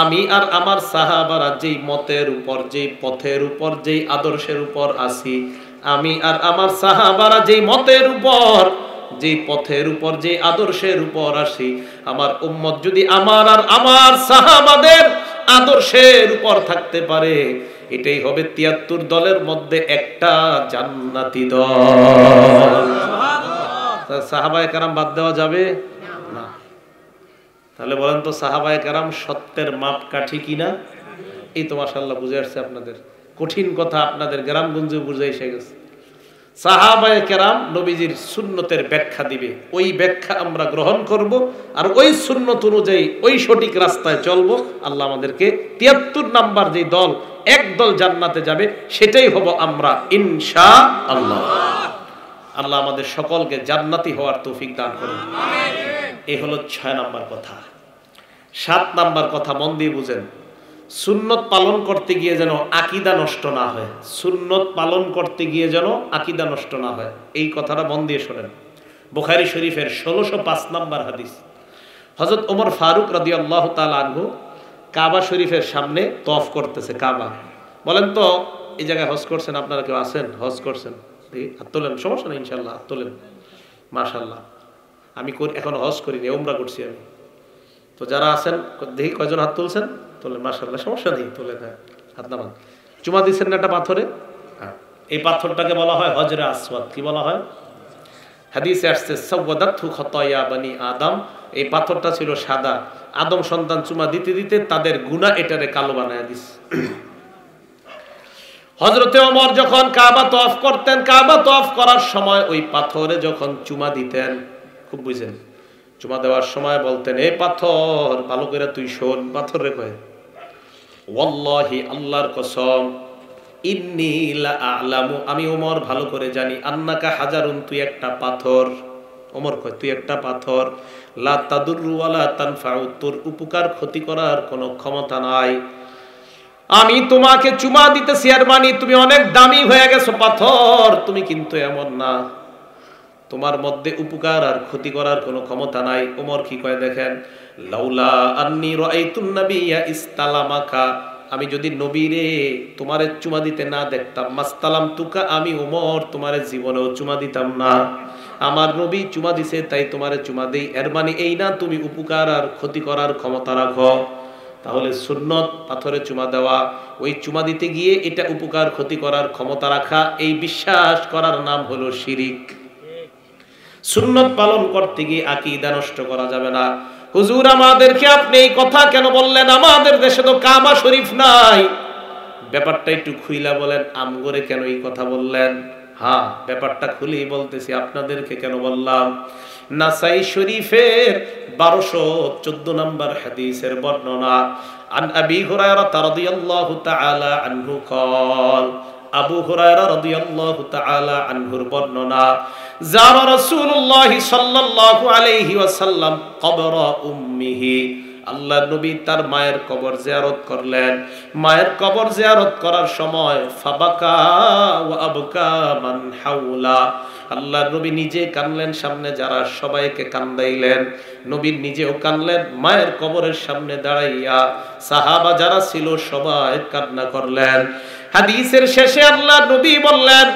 আমি আর আমার সাহাবারা যেই মতের উপর, যেই পথের উপর, যেই আদর্শের উপর আছি, আমি আর আমার সাহাবারা যেই মতের উপর, যেই পথের উপর, যেই আদর্শের উপর আসি, আমার উম্মত যদি আমার আর আমার সাহাবাদের আদর্শের উপর থাকতে পারে, এটাই হবে তিয়াত্তর দলের মধ্যে একটা জান্নাতি দল। সাহাবায়ে কেরাম বাদ দেওয়া যাবে না। তাহলে বলেন তো সাহাবায়ে কেরাম সত্যের মাপকাঠি কিনা? এই তো মাশাআল্লাহ বুঝে আসছে আপনাদের, কঠিন কথা আপনাদের গ্রামগঞ্জে বুঝে এসে গেছে। সাহাবায়ে কেরাম নবীজির সুন্নতের ব্যাখ্যা দিবে, ওই ব্যাখ্যা আমরা গ্রহণ করব, আর ওই সুন্নত অনুযায়ী ওই সঠিক রাস্তায় চলব। আল্লাহ আমাদেরকে তিয়াত্তর নাম্বার যে দল, এক দল জান্নাতে যাবে, সেটাই হব আমরা ইনশাআল্লাহ। আল্লাহ আমাদের সকলকে জান্নাতি হওয়ার তৌফিক দান করুন। এই হলো ছয় নাম্বার কথা। সাত নাম্বার কথা মন দিয়ে বুঝেন, সুন্নত পালন করতে গিয়ে যেন আকীদা নষ্ট না হয়, সুন্নত পালন করতে গিয়ে যেন আকীদা নষ্ট না হয়, এই কথাটা মন দিয়ে শোনেন। বুখারী শরীফের ষোলোশো পাঁচ নাম্বার হাদিস। হযরত ওমর ফারুক রাদিয়াল্লাহু তাআলা আনহু কাবা শরীফের সামনে তওয়াফ করতেছে। কাবা, বলেন তো এই জায়গায় হজ করছেন আপনারা কেউ আছেন? হজ করছেন? হাত তোলেন, সমস্যা নেই ইনশাআল্লাহ, হাত তোলেন। মাশাআল্লাহ, আমি এখন হজ করিনি, উমরা করছি আমি। তো যারা আছেন দেখি কয়জন হাত তুলছেন, তোলেন। মাশাআল্লাহ, সমস্যা নেই, তোলেন। হ্যাঁ, হাত নামান। চুমা দিচ্ছেন না একটা পাথরে, হ্যাঁ, এই পাথরটাকে বলা হয় হজরে আসওয়াদ। কি বলা হয়? হাদিসে আসছে সাওয়াদাতু খতায়া বনি আদম, এই পাথরটা ছিল সাদা, আদম সন্তান চুমা দিতে দিতে তাদের গুনাহ এটারে কালো বানায় দিস। হযরতে ওমর যখন কাবা তওয়াফ করতেন, কাবা তওয়াফ করার সময় ওই পাথরে যখন চুমা দিতেন, খুব বুঝেন, চুমা দেওয়ার সময় বলতেন, এই পাথর ভালো করে তুই শোন, পাথরে কয় ওয়াল্লাহি আল্লাহর কসম ইন্নী লা আ'লামু, আমি ওমর ভালো করে জানি, আন্নাকা হাজারুন, তুই একটা পাথর। ওমর কয় তুই একটা পাথর, লা তাদুরু ওয়া লা তানফাউ, তোর উপকার ক্ষতি করার কোনো ক্ষমতা নাই, আমি তোমাকে চুমা দিতেছি আর মানি তুমি অনেক দামি হয়ে গেছো পাথর, তুমি কিন্তু এমন না, তোমার মধ্যে উপকার আর ক্ষতি করার কোনো ক্ষমতা নাই। ওমর কি কয় দেখেন, লাউলা আন্নী রাআইতুন নাবিয়া ইসতালামাকা, আমি যদি নবীরে তোমারে চুমা দিতে না দেখতাম, মাস্তালাম তুকা, আমি ওমর তোমারে জীবনেও চুমা দিতাম না, আমার নবী চুমা দিছে তাই তোমারে চুমা দেই, এর মানে এই না তুমি উপকার আর ক্ষতি করার ক্ষমতা রাখো। তাহলে সুন্নত পাথরে চুমা দেওয়া, ওই চুমা দিতে গিয়ে এটা উপকার ক্ষতি করার ক্ষমতা রাখা, এই বিশ্বাস করার নাম হলো শিরিক। সুন্নত পালন করতে গিয়ে আকীদা নষ্ট করা যাবে না। হুজুর আমাদেরকে আপনি এই কথা কেন বললেন, আমাদের দেশে তো কাবা শরীফ নাই, ব্যাপারটা একটু খুইলা বলেন, আমগরে কেন এই কথা বললেন? হ্যাঁ, ব্যাপারটা খুলেই বলতেছি আপনাদেরকে কেন বললাম। নাসাই শরীফের বারোশো চোদ্দ নম্বর হাদিসের বর্ণনা, আন আবি হুরায়রা রাদিয়াল্লাহু তাআলা আনহু ক্বাল, আবু হুরায়রা রাদিয়াল্লাহু তাআলা আনহুর বর্ণনা, যারা রাসূলুল্লাহ সাল্লাল্লাহু আলাইহি ওয়াসাল্লাম কবর উম্মিহি, আল্লাহর নবী তার মায়ের কবর জিয়ারত করলেন, মায়ের কবর জিয়ারত করার সময় ফাবাকা ওয়া আবকা মান হাওলা, আল্লাহর নবী নিজে কানলেন, সামনে যারা সবাইকে কান্দাইলেন, নবী নিজেও কানলেন, মায়ের কবরের সামনে দাঁড়াইয়া সাহাবা যারা ছিল সবাই কান্না করলেন। হাদিসের শেষে আল্লাহর নবী বললেন,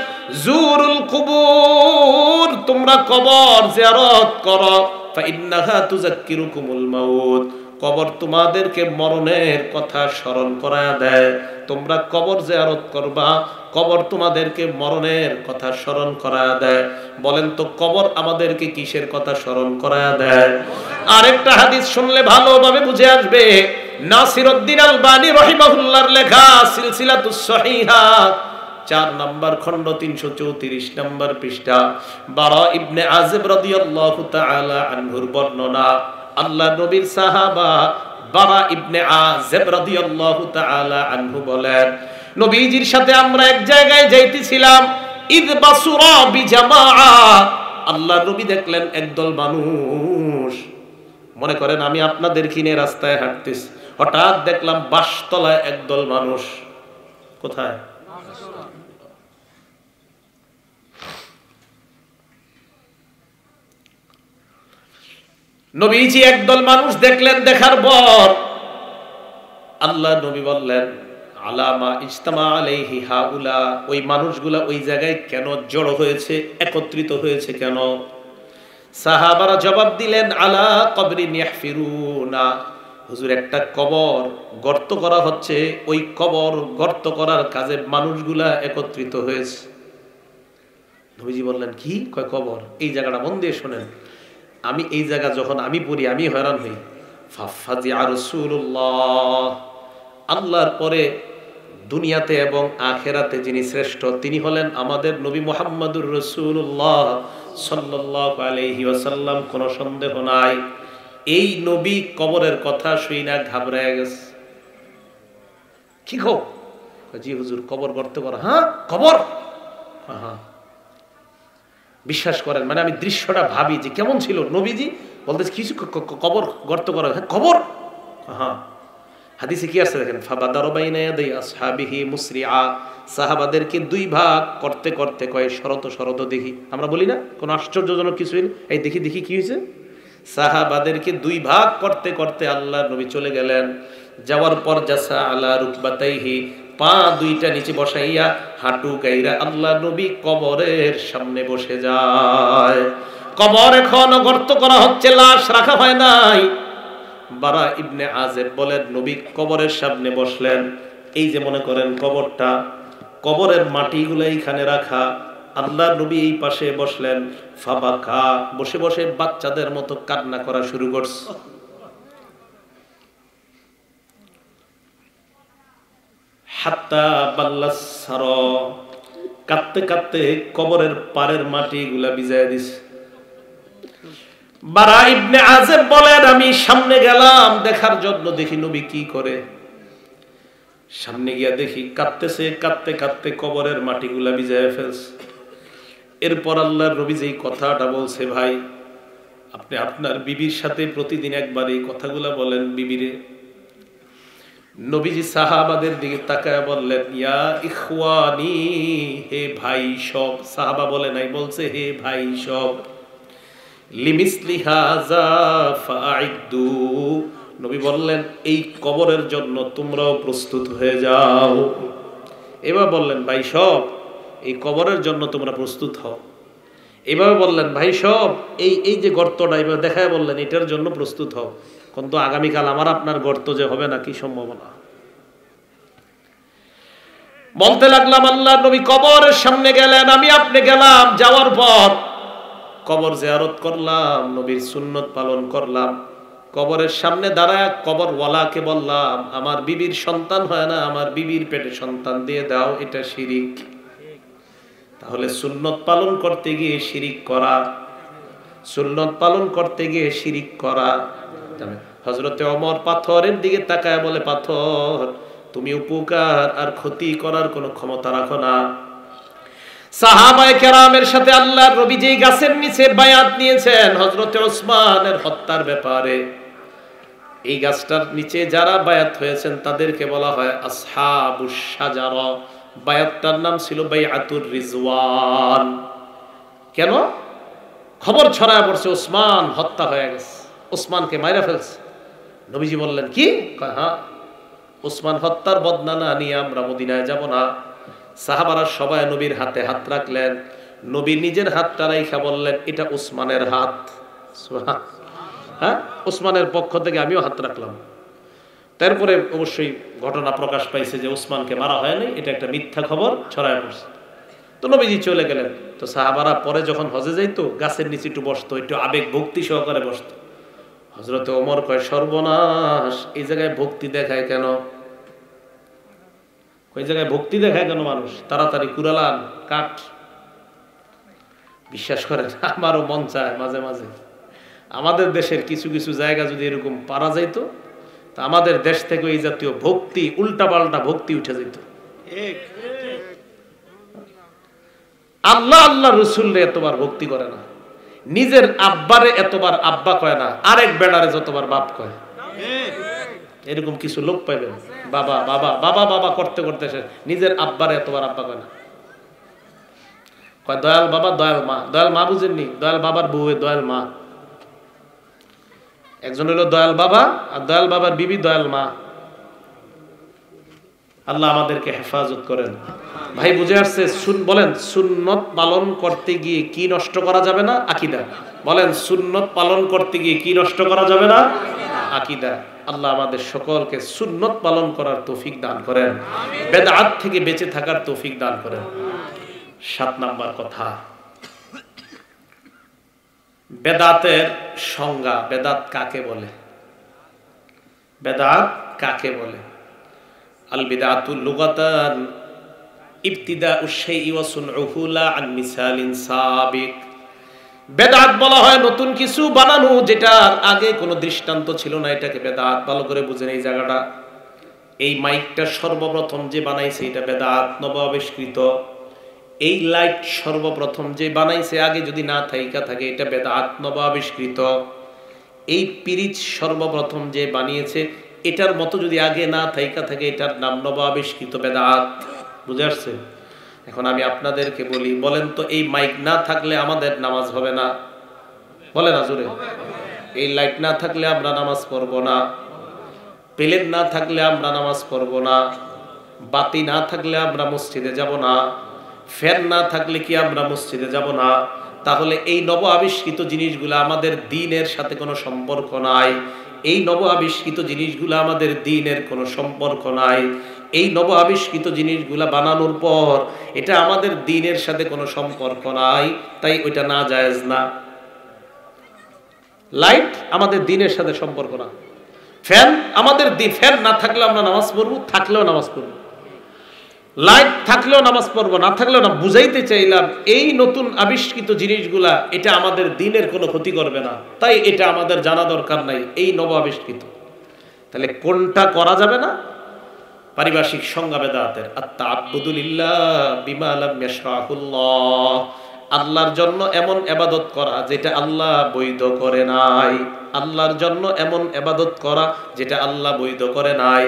জুরুল কুবুর, তোমরা কবর জিয়ারত করো, ফাইন্নাহা তুযাক্কিরুকুমুল মাউত, কবর তোমাদেরকে মরণের কথা স্মরণ করায়া দেয়, তোমরা কবর জিয়ারত করবা, কবর তোমাদেরকে মরণের কথা স্মরণ করায়া দেয়। বলেন তো কবর আমাদেরকে কিসের কথা স্মরণ করায়া দেয়? আরেকটা হাদিস শুনলে ভালোভাবে বুঝে আসবে, নাসিরউদ্দিন আলবানী রহিমাহুল্লাহর লেখা সিলসিলাতুস সহিহা চার নম্বর খন্ড তিনশো চৌত্রিশ নম্বর পৃষ্ঠা, বারা ইবনে আযিব রাদিয়াল্লাহু তাআলা আনহুর বর্ণনা, আল্লাহ নবীর সাহাবা বারা ইবনে আযিব রাদিয়াল্লাহু তাআলা আনহু বলেন, নবীজির সাথে আমরা এক জায়গায় যাইতেছিলাম, ইদ বাসুরা বিজামাআ, আল্লাহ নবী দেখলেন একদল মানুষ, মনে করেন আমি আপনাদের কিনে রাস্তায় হাঁটতেছি, হঠাৎ দেখলাম বাসতলায় একদল মানুষ, কোথায় নবীজি একদল মানুষ দেখলেন, দেখার পর আল্লাহ নবী বললেন, আলামা ইজতামা আলাইহি হাউলা, ওই মানুষগুলা ওই জায়গায় কেন জড়ো হয়েছে, একত্রিত হয়েছে কেন? সাহাবারা জবাব দিলেন, আলা কবরিন ইয়াহফিরুনা, হুজুর একটা কবর গর্ত করা হচ্ছে, ওই কবর গর্ত করার কাজে মানুষগুলা একত্রিত হয়েছে। নবীজি বললেন, কি কয় কবর? এই জায়গাটা মন দিয়ে শোনেন, আমি এই জায়গা যখন আমি পড়ি আমি হয়রান হই। ফাফাজি আর রাসূলুল্লাহ, আল্লাহর পরে দুনিয়াতে এবং আখেরাতে যিনি শ্রেষ্ঠ তিনি হলেন আমাদের নবী মুহাম্মদুর রাসূলুল্লাহ সাল্লাল্লাহু আলাইহি ওয়াসাল্লাম, কোনো সন্দেহ নাই। এই নবী কবরের কথা শুই না ঘাবড়ায় গেছে, কি গো? জি হুজুর কবর গর্ত করা। হ্যাঁ কবর, হ্যাঁ বিশ্বাস করেন, মানে আমি দৃশ্যটা ভাবি যে কেমন ছিল। নবীজি বলতেছে কিছু কবর গর্ত করা, হ্যাঁ কবর, হ্যাঁ হাদিসে কি আসছে দেখেন, ফাবাদারু বাইনা ইয়াদাই আসহাবিহি মুসরিআ, সাহাবাদেরকে দুই ভাগ করতে করতে কয় শরত শরত দেখি, আমরা বলি না কোনো আশ্চর্যজনক কিছুই না, এই দেখি দেখি কি হয়েছে, সাহাবাদেরকে দুই ভাগ করতে করতে আল্লাহ নবী চলে গেলেন। যাওয়ার পর জাসা আলা রুকবাতাইহি, পা দুইটা নিচে বসাইয়া হাঁটু গাইরা আল্লাহ নবী কবরের সামনে বসে যায়। কবর এখনো গর্ত করা হচ্ছে, লাশ রাখা হয় নাই। বারা ইবনে আযিব বলেন, নবী কবরের সামনে বসলেন, এই যে মনে করেন কবরটা, কবরের মাটিগুলো এইখানে রাখা, আল্লাহ নবী এই পাশে বসলেন, ফাবাকা, বসে বসে বাচ্চাদের মতো কান্না করা শুরু করছে। হাত্তা বাল্লাস সার, কাঁদতে কাঁদতে কবরের পাড়ের মাটি গুলা ভিজায় দিছে। বারা ইবনে আযেব বলেন, আমি সামনে গেলাম দেখার জন্য দেখি নবী কি করে। সামনে গিয়া দেখি কাঁদতেছে, কাঁদতে কাঁদতে কবরের মাটিগুলা ভিজায় ফেলছে। এরপর আল্লাহর নবী যেই কথাটা বলছে, ভাই আপনি আপনার বিবির সাথে প্রতিদিন একবার এই কথাগুলা বলেন বিবিরে। নবীজি সাহাবাদের দিকে তাকায় বললেন, ইয়া ইখওয়ানি, হে ভাই সব। সাহাবা বলে নাই, বলছে হে ভাই সব। লিমিসলি হাযা ফাআইদু, নবী বললেন এই কবরের জন্য তোমরাও প্রস্তুত হয়ে যাও। এভাবে বললেন, ভাই সব এই কবরের জন্য তোমরা প্রস্তুত হও। এভাবে বললেন, ভাই সব এই এই যে গর্তটা, এভাবে দেখায় বললেন এটার জন্য প্রস্তুত হও, কিন্তু আগামীকাল আমার আপনার গর্ত যে হবে না, কি সম্ভাবনা। বলতে লাগলাম, আল্লাহর নবী কবরের সামনে গেলেন, আমি আপনি গেলাম। যাওয়ার পর কবর জিয়ারত করলাম, নবীর সুন্নত পালন করলাম। কবরের সামনে দাঁড়ায় কবরওয়ালাকে বললাম, আমার বিবির সন্তান হয় না, আমার বিবির পেটে সন্তান দিয়ে দাও, এটা শিরিক। তাহলে সুন্নত পালন করতে গিয়ে শিরিক করা, সুন্নত পালন করতে গিয়ে শিরিক করা। হযরতে ওমর পাথরের দিকে তাকায় বলে, পাথর তুমি উপকার আর ক্ষতি করার কোনো ক্ষমতা রাখো না। সাহাবায়ে কেরামের সাথে আল্লাহর নবী যেই গাছের নিচে বায়াত নিয়েছেন হযরতে ওসমানের হত্যার ব্যাপারে, এই গাছটার নিচে যারা বায়াত হয়েছেন তাদেরকে বলা হয় আসহাবুশ শাজারা। বায়াতটার নাম ছিল বাইআতুর রিজওয়ান। কেন? খবর ছড়ায় পড়ছে ওসমান হত্যা হয়ে গেছে, ওসমানকে মাইরা ফেলছে। নবীজি বললেন, কি? হ্যাঁ, ওসমান হত্যার বদলা না নিয়ে আমরা মদিনায় যাব না। সাহাবারা সবাই নবীর হাতে হাত রাখলেন। নবী নিজের হাতটা রাইখা বললেন, এটা ওসমানের হাত। হ্যাঁ, ওসমানের পক্ষ থেকে আমিও হাত রাখলাম। তারপরে অবশ্যই ঘটনা প্রকাশ পাইছে যে ওসমানকে মারা হয়নি, এটা একটা মিথ্যা খবর ছড়ায় পড়ছে। তো নবীজি চলে গেলেন। তো সাহাবারা পরে যখন হজে যাইতো গাছের নিচে একটু বসতো, একটু আবেগ ভক্তি সহকারে বসতো। হযরতে ওমর কয়, সর্বনাশ, এই জায়গায় ভক্তি দেখায় কেন? ওই জায়গায় ভক্তি দেখায় কেন মানুষ? তাড়াতাড়ি কুড়ালান কাঠ। বিশ্বাস করেন, আমারও মন চায় মাঝে মাঝে আমাদের দেশের কিছু কিছু জায়গা যদি এরকম পারা যাইতো, তা আমাদের দেশ থেকে এই জাতীয় ভক্তি, উল্টা পাল্টা ভক্তি উঠে যেত। আল্লাহ আল্লাহ রসুলরে এতবার ভক্তি করে না, নিজের আব্বারে এতবার আব্বা কয় না, আরেক বেড়ারে যতবার বাপ কয়। এরকম কিছু লোক পাইবেন, বাবা বাবা বাবা বাবা করতে করতে শেষ, নিজের আব্বারে এতবার আব্বা কয় না, কয় দয়াল বাবা দয়াল মা। দয়াল মা বুঝেননি? দয়াল বাবার বউ দয়াল মা। একজন হলো দয়াল বাবা আর দয়াল বাবার বিবি দয়াল মা। আল্লাহ আমাদেরকে হেফাজত করেন। ভাই বুঝে আসছে? বলেন, সুন্নত পালন করতে গিয়ে কি নষ্ট করা যাবে না? আকীদা। বলেন, সুন্নত পালন করতে গিয়ে কি নষ্ট করা যাবে না? আকীদা। আল্লাহ আমাদের সকলকে সুন্নত পালন করার তৌফিক দান করেন, বেদাত থেকে বেঁচে থাকার তৌফিক দান করেন। সাত নাম্বার কথা, বেদাতের সংজ্ঞা। বেদাত কাকে বলে? বেদাত কাকে বলে? আল বিদআতু লুগাতান ইবতিদাউ শাইই ওয়া সুনউহু লা আন মিসালিন সাবিক। বেদাত বলা হয় নতুন কিছু বানানো, যেটার আগে কোনো দৃষ্টান্ত ছিল না, এটাকে বেদাত। ভালো করে বুঝেন এই জায়গাটা। এই মাইকটা সর্বপ্রথম যে বানাইছে এটা বেদাত, নবাবিষ্কৃত। এই লাইট সর্বপ্রথম যে বানাইছে, আগে যদি না থাইকা থাকে, এটা বেদাত, নবাবিষ্কৃত। এই পিরিচ সর্বপ্রথম যে বানিয়েছে, এটার মতো যদি আগে না থাইকা থাকে, এটার নাম নবাবিষ্কৃত বেদাত। বুঝে আসছে? এখন আমি আপনাদেরকে বলি, বলেন তো এই মাইক না থাকলে আমাদের নামাজ হবে না? বলে না জোরে। এই লাইট না থাকলে আমরা নামাজ পড়ব না, প্লেন না থাকলে আমরা নামাজ পড়ব না, বাতি না থাকলে আমরা মসজিদে যাব না, ফ্যান না থাকলে কি আমরা মসজিদে যাব না? তাহলে এই নব আবিষ্কৃত জিনিসগুলো আমাদের দ্বীনের সাথে কোনো সম্পর্ক নাই। এই নব আবিষ্কৃত জিনিসগুলো আমাদের দ্বীনের কোনো সম্পর্ক নাই। এই নব আবিষ্কৃত জিনিসগুলা বানানোর পর এটা আমাদের দ্বীনের সাথে কোনো সম্পর্ক নাই, তাই ওইটা না জায়েজ না। লাইট আমাদের দ্বীনের সাথে সম্পর্ক না। ফ্যান আমাদের ফ্যান না থাকলে আমরা নামাজ পড়বো, থাকলেও নামাজ পড়বো। লাইট থাকলেও নামাজ পড়বো, না থাকলেও না। বুঝাইতে চাইলাম এই নতুন আবিষ্কৃত জিনিসগুলা এটা আমাদের দ্বীনের কোনো ক্ষতি করবে না, তাই এটা আমাদের জানা দরকার নাই এই নব আবিষ্কৃত। তাহলে কোনটা করা যাবে না? পারিভাষিক সংজ্ঞা বেদাতের আত-তাআব্বুদু লিল্লাহ বিমা লাম ইয়াশরাহুল্লাহ, আল্লাহর জন্য এমন ইবাদত করা যেটা আল্লাহ বৈধ করে নাই। আল্লাহর জন্য এমন ইবাদত করা যেটা আল্লাহ বৈধ করে নাই।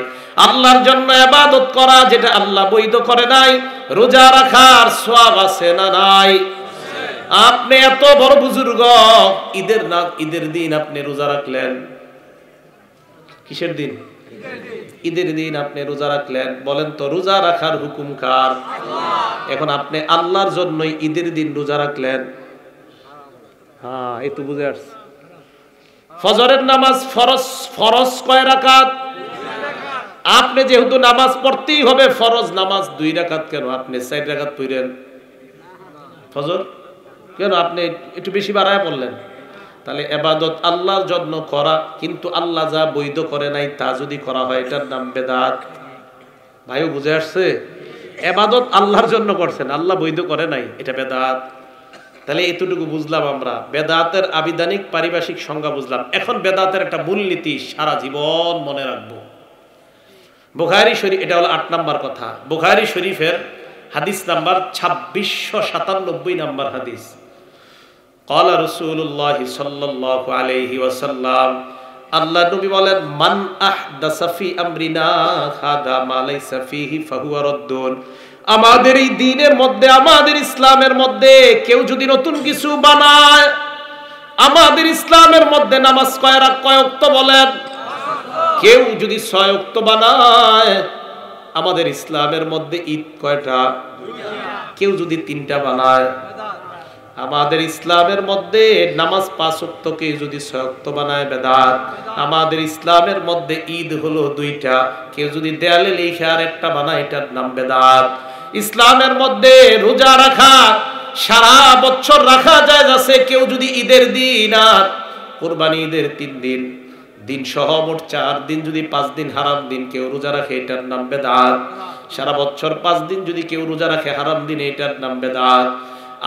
আল্লাহর জন্য ইবাদত করা যেটা আল্লাহ বৈধ করে নাই। রোজা রাখার সওয়াব আছে না নাই? আপনি এত বড় বুজুর্গ, ঈদের না ঈদের দিন আপনি রোজা রাখলেন, কিসের দিন? ঈদের দিন আপনি রোজা রাখলেন, বলেন তো রোজা রাখার হুকুম কার? এখন আপনি আল্লাহর জন্যই ঈদের দিন রোজা রাখলেন। হ্যাঁ, এই তো বুঝে আসছে। ফজরের নামাজ ফরজ, ফরজ কয় রাকাত? আপনি যেহেতু নামাজ পড়তেই হবে, ফরজ নামাজ দুই রাকাত কেন আপনি চার রাকাত পড়লেন? ফজর কেন আপনি একটু বেশি বাড়ায় পড়লেন? তাহলে এবাদত আল্লাহর জন্য করা, কিন্তু আল্লাহ যা বৈধ করে নাই তা যদি করা হয়, এটার নাম বেদাত। ভাইও বুঝে আসছে? এবাদত আল্লাহর জন্য করছেন, আল্লাহ বৈধ করে নাই, এটা বেদাত। তাহলে এতটুকু বুঝলাম আমরা, বেদাতের আবিধানিক পারিভাষিক সংজ্ঞা বুঝলাম। এখন বেদাতের একটা মূলনীতি সারা জীবন মনে রাখবো। বুখারী শরীফ, এটা হলো আট নম্বর কথা, বুখারী শরীফের হাদিস নাম্বার ছাব্বিশশো সাতানব্বই নম্বর হাদিস। قال رسول الله صلى الله عليه وسلم আল্লাহ নবী বলেন, মান আহদাস ফি আমরিনা হাদা মা লাইসা ফিহি ফাহুয়া রাদ্দুন। আমাদের এই দ্বীনের মধ্যে, আমাদের ইসলামের মধ্যে কেউ যদি নতুন কিছু বানায়, আমাদের ইসলামের মধ্যে নামাজ কয় রাকাত, কয় ওয়াক্ত বলেন, কেউ যদি ছয় ওয়াক্ত বানায়, আমাদের ইসলামের মধ্যে ঈদ কয়টা? কেউ যদি তিনটা বানায়, আমাদের ইসলামের মধ্যে নামাজ পাঁচ ওয়াক্তকে যদি ছয় ওয়াক্ত বানায়, বেদাত। আমাদের ইসলামের মধ্যে ঈদ হলো দুইটা, কেউ যদি দেয়ালে লিখে আর একটা বানায়, এটার নাম বেদাত। ইসলামের মধ্যে রোজা রাখা সারা বছর রাখা জায়েজ আছে, কেউ যদি ঈদের দিন আর কুরবানি ঈদের তিন দিন দিন সহ মোট চার দিন যদি পাঁচ দিন হারাম দিন কেউ রোজা রাখে, এটার নাম বেদাত। সারা বছর পাঁচ দিন যদি কেউ রোজা রাখে হারাম দিন, এটার নাম বেদাত।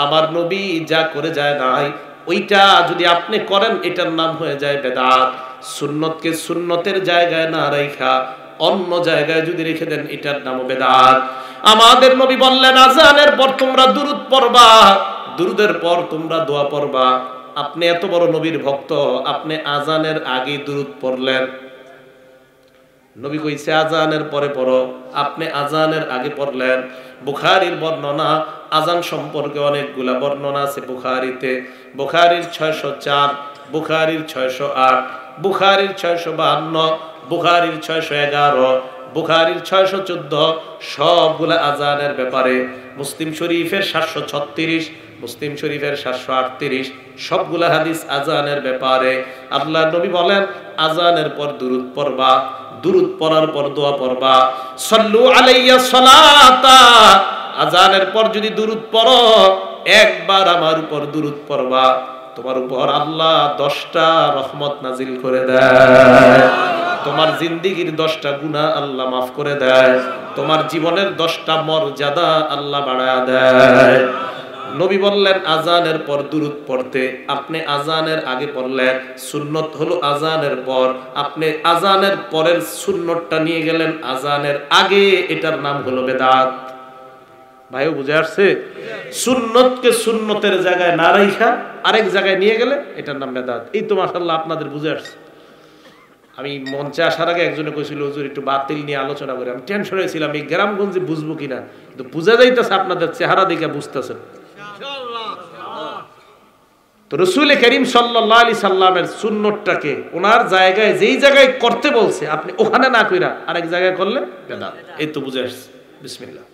আমার নবী যা করে যায় নাই ওইটা যদি আপনি করেন, এটার নাম হয়ে যায় বেদাত। সুন্নতকে সুন্নতের জায়গায় না রাখা অন্য জায়গায় যদি রেখে দেন, এটার নামও বেদাত। আমাদের নবী বললেন, আজানের পর তোমরা দুরুদ পড়বা, দুরুদের পর তোমরা দোয়া পড়বা। আপনি এত বড় নবীর ভক্ত, আপনি আজানের আগে দুরুদ পড়লেন। নবী কইছে আজানের পরে পড়ো, আপনি আজানের আগে পড়লেন। বুখারীর বর্ণনা, আজান সম্পর্কে অনেকগুলা বর্ণনা আছে বুখারীতে। বুখারীর ছয়শো চার, বুখারীর ছয়শো আট, বুখারীর ছয়শো বাহান্ন, বুখারীর ছয়শো এগারো, বুখারীর ছয়শো চোদ্দ, সবগুলা আজানের ব্যাপারে। মুসলিম শরীফের সাতশো ছত্রিশ, মুসলিম শরীফের সাতশো আটত্রিশ, সবগুলা হাদিস আজানের ব্যাপারে। আল্লাহ নবী বলেন, আজানের পর দুরুদ পড়বা, দুরুদ পড়ার পর দোয়া পড়বা। সল্লু আলাইয়া সালাতা, আজানের পর যদি দুরুদ পড়ো, একবার আমার উপর দুরুদ পড়বা, তোমার উপর আল্লাহ দশটা রহমত নাজিল করে দেয়। তোমার জিন্দিগির দশটা গুনাহ আল্লাহ মাফ করে দেয়। তোমার জীবনের দশটা মর্যাদা আল্লাহ বাড়ায় দেয়। নবী বললেন আজানের পর দুরুদ পড়তে, আপনি আজানের আগে পড়লেন। সুন্নত হলো আজানের পর, আপনি আজানের পরের সুন্নতটা নিয়ে গেলেন আজানের আগে, এটার নাম হলো বেদাত। ভাইও বুঝে আসছে? সুন্নতকে সুন্নতের জায়গায় না রাইখা আরেক জায়গায় নিয়ে গেলে, এটার নাম বেদাত। এই তো মাশাআল্লাহ আপনাদের বুঝে আসছে। আমি মঞ্চে আসার আগে একজনে কইছিল, হুজুর একটু বাতিল নিয়ে আলোচনা করি। আমি টেনশন হয়েছিলাম এই গ্রামগঞ্জে বুঝবো কিনা, কিন্তু বুঝা যাইতেছে আপনাদের চেহারা দেখে বুঝতেছেন। তো রসুল করিম সাল্লাল্লাহু আলাইহি সাল্লামের সুন্নতটাকে ওনার জায়গায় যেই জায়গায় করতে বলছে, আপনি ওখানে না কইরা আরেক জায়গায় করলে বেদাত। এই তো বুঝে আসছে। বিসমিল্লাহ।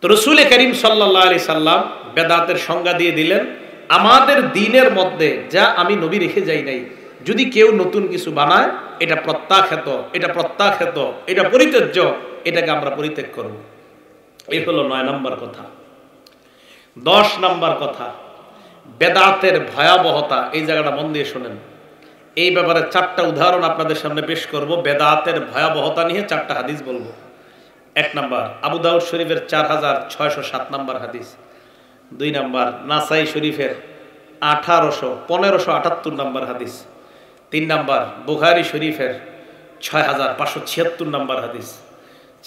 তো রসুল করিম সাল্লাল্লাহু আলাইহি সাল্লাম বেদাতের সংজ্ঞা দিয়ে দিলেন, আমাদের দ্বীনের মধ্যে যা আমি নবী রেখে যাই নাই, যদি কেউ নতুন কিছু বানায় এটা প্রত্যাখ্যাত, এটা প্রত্যাখ্যাত, এটা পরিত্যাজ্য, এটাকে আমরা পরিত্যাগ করব। এই হলো নয় নম্বর কথা। দশ নম্বর কথা, বেদাতের ভয়াবহতা। এই জায়গাটা মন দিয়ে শোনেন। এই ব্যাপারে চারটা উদাহরণ আপনাদের সামনে পেশ করব। বেদাতের ভয়াবহতা নিয়ে চারটা হাদিস বলবো। এক নম্বর আবু দাউদ শরীফের চার হাজার ছয়শো সাত নম্বর হাদিস। দুই নম্বর নাসাই শরীফের আঠারোশো পনেরোশো আটাত্তর নম্বর হাদিস। তিন নম্বর বুখারী শরীফের ছয় হাজার পাঁচশো ছিয়াত্তর নম্বর হাদিস।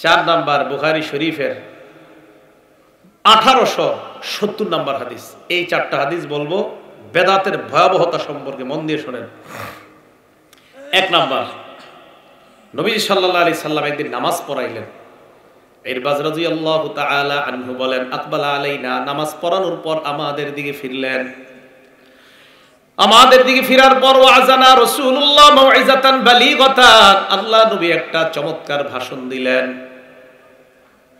চার নম্বর বুখারী শরীফের আঠারোশো সত্তর নম্বর হাদিস। এই চারটা হাদিস বলবো বেদাতের ভয়াবহতা সম্পর্কে, মন দিয়ে শোনেন। এক নম্বর, নবীজি সাল্লাল্লাহু আলাইহি সাল্লাম একদিন নামাজ পড়াইলেন। ইরবাজ রাদিয়াল্লাহু তাআলা আনহু বলেন, আকবালা আলাইনা, নামাজ পড়ানোর পর আমাদের দিকে ফিরলেন। আমাদের দিকে ফিরার পর ওয়াজানা রাসূলুল্লাহ মাউইজাতান বালিগাতান, আল্লাহ নবী একটা চমৎকার ভাষণ দিলেন।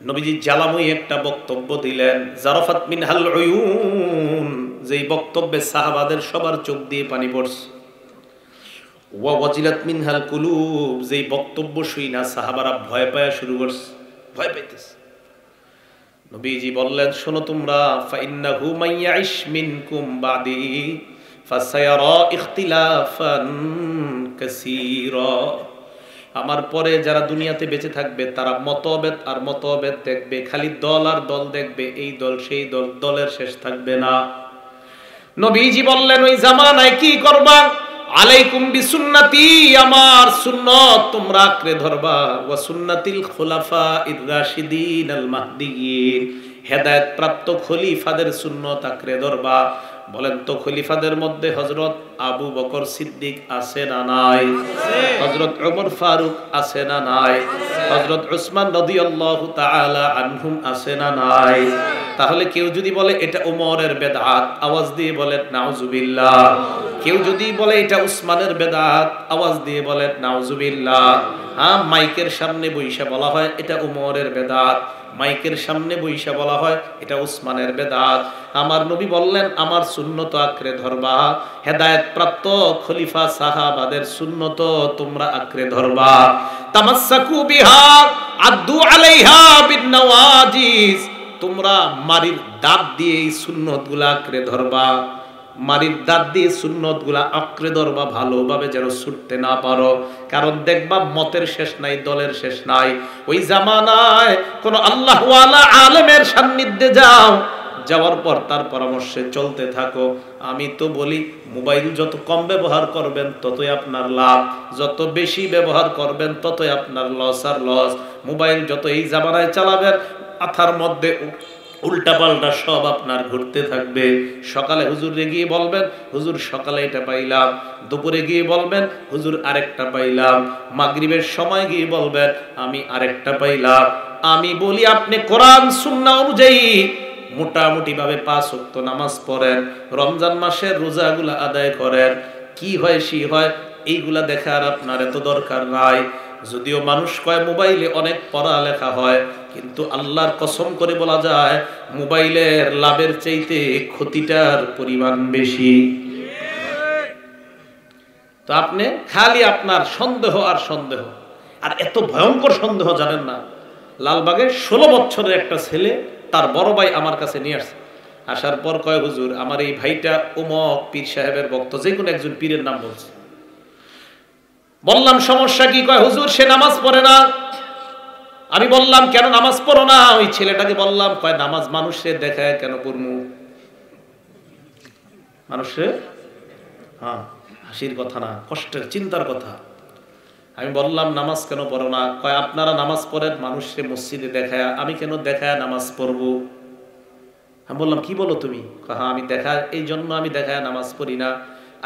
নবীজি জ্বালাময়ী একটা বক্তব্য দিলেন, জারাফাত মিনহাল উয়ুন, যেই বক্তব্যে সাহাবাদের সবার চোখ দিয়ে পানি পড়ছে। ওয়া ওয়াজিলাত মিনহাল কুলুব, যেই বক্তব্য শুইনা সাহাবারা ভয় পাওয়া শুরু করছে, ভয় পাইতেছে। নবীজি বললেন, শোনো তোমরা, ফাইন্নাহু মাইয়াইশ মিনকুম বাদি ফাসায়ারা ইখতিলাফান কাসীরা, আমার পরে যারা দুনিয়াতে বেঁচে থাকবে তারা মতভেদ আর মতভেদ দেখবে, খালি দল আর দল দেখবে, এই দল সেই দল, দলের শেষ থাকবে না। নবীজি বললেন, ওই জামানায় কি করবা? আলাইকুম বিসুন্নতি, আমার সুন্নাত তোমরা আঁকড়ে ধরবা, ওয়া সুন্নাতিল খুলাফা ইর রাশিদিন আল মাহদিয়িন, হেদায়েত প্রাপ্ত খলিফাদের সুন্নাত আঁকড়ে ধরবা। বলেন তো খলিফাদের মধ্যে হযরত আবু বকর সিদ্দিক আছে না নাই? হযরত ওমর ফারুক আছে না নাই? হযরত উসমান রাদিয়াল্লাহু তাআলা আনহুম আছে না নাই? তাহলে কেউ যদি বলে এটা ওমরের বেদআত, আওয়াজ দিয়ে বলেন নাউজুবিল্লাহ। কেউ যদি বলে এটা উসমানের বেদআত, আওয়াজ দিয়ে বলেন নাউজুবিল্লাহ। হ্যাঁ, মাইকের সামনে বৈশা বলা হয় এটা ওমরের বেদআত, মাইকের সামনে বৈশা বলা হয় এটা উসমানের বেদআত। আমার নবী বললেন, আমার সুন্নত আঁকড়ে ধরবা, হেদায়েত প্রাপ্ত খলিফা সাহাবাদের সুন্নত তোমরা আঁকড়ে ধরবা। তামাসসাকু বিহা আদ্দু আলাইহা বিন নওয়াজিজ, তোমরা মারির দাঁত দিয়ে এই সুন্নতগুলা আঁকড়ে ধরবা, মারির দাঁত দিয়ে সুন্নতগুলা আঁকড়ে ধরবা ভালোভাবে, যেন ছুটতে না পারো। কারণ দেখবা মতের শেষ নাই, দলের শেষ নাই। ওই জামানায় কোন আল্লাহওয়ালা আলেমের সান্নিধ্যে যাও, যাওয়ার পর তার পরামর্শে চলতে থাকো। আমি তো বলি, মোবাইল যত কম ব্যবহার করবেন ততই আপনার লাভ, যত বেশি ব্যবহার করবেন ততই আপনার লস আর লস। মোবাইল যত এই জামানায় চালাবেন, মাথার মধ্যে উল্টাপাল্টা সব আপনার ঘুরতে থাকবে। সকালে হুজুরে গিয়ে বলবেন, হুজুর সকালে এটা পাইলাম, দুপুরে গিয়ে বলবেন হুজুর আরেকটা পাইলাম, মাগরিবের সময় গিয়ে বলবেন আমি আরেকটা পাইলাম। আমি বলি, আপনি কোরআন সুন্নাহ অনুযায়ী মোটামুটি ভাবে পাঁচ ওয়াক্ত নামাজ পড়েন, রমজান মাসের রোজাগুলা আদায় করেন, কি হয় সে হয় এইগুলা দেখার আপনার এত দরকার নাই। যদিও মানুষ কয় মোবাইলে অনেক পড়ালেখা হয়, কিন্তু আল্লাহর কসম করে বলা যায় মোবাইলের লাভের চাইতে ক্ষতিটার পরিমাণ বেশি। তো আপনি খালি আপনার সন্দেহ আর সন্দেহ, আর এত ভয়ঙ্কর সন্দেহ জানেন না। লালবাগের ষোলো বছরের একটা ছেলে তার বড় ভাই আমার কাছে নিয়ে আসছে। আসার পর কয়, হুজুর আমার এই ভাইটা ওমক পীর সাহেবের ভক্ত, যে কোনো একজন পীরের নাম বলছে। বললাম সমস্যা কি? কয় হুজুর সে নামাজ পড়ে না। আমি বললাম কেন নামাজ পড়ো না? ওই ছেলেটাকে বললাম। কয় নামাজ মানুষে দেখায় কেন পড়মু? মানুষে, হ্যাঁ হাসির কথা না, কষ্টের চিন্তার কথা। আমি বললাম নামাজ কেন পড়ো না? কয় আপনারা নামাজ পড়েন মানুষে মসজিদে দেখায়, আমি কেন দেখায় নামাজ পড়বো? আমি বললাম কি বলো তুমি? কয় হ্যাঁ আমি দেখায়, এই জন্য আমি দেখায় নামাজ পড়ি না।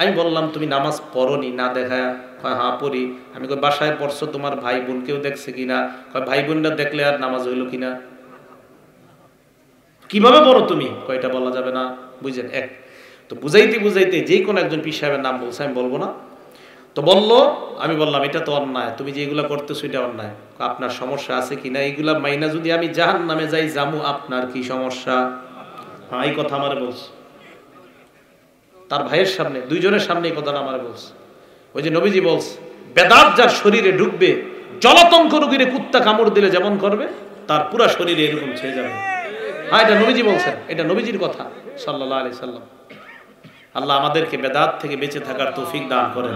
আমি বললাম তুমি নামাজ পড়োনি না দেখায়? কয় হ্যাঁ পড়ি। আমি কই বাসায় পড়ছো, তোমার ভাই বোন কেউ দেখছে কিনা? কয় ভাই বোনরা দেখলে আর নামাজ হইল কিনা? কিভাবে পড়ো তুমি? কয়টা বলা যাবে না, বুঝেন। এক তো বুঝাইতে বুঝাইতে যে কোনো একজন পীর সাহেবের নাম বলছে, আমি বলবো না। তো বললো, আমি বললাম এটা তো অন্যায়, তুমি যে এগুলা করতেছো এটা অন্যায়। আপনার সমস্যা আছে কিনা? এইগুলা মাইনা যদি আমি জাহান নামে যাই জামু, আপনার কি সমস্যা? হ্যাঁ এই কথা আমার বলছে, তার ভাইয়ের সামনে, দুইজনের সামনে এই কথাটা আমার বলছে। ওই যে নবীজি বলছে, বেদাত যার শরীরে ঢুকবে, জলাতঙ্ক রোগীরে কুত্তা কামড় দিলে যেমন করবে, তার পুরা শরীরে এরকম ছেয়ে যাবে। হ্যাঁ, এটা নবীজি বলছেন, এটা নবীজির কথা সাল্লাল্লাহু আলাইহি সাল্লাম। আল্লাহ আমাদেরকে বেদাত থেকে বেঁচে থাকার তৌফিক দান করেন।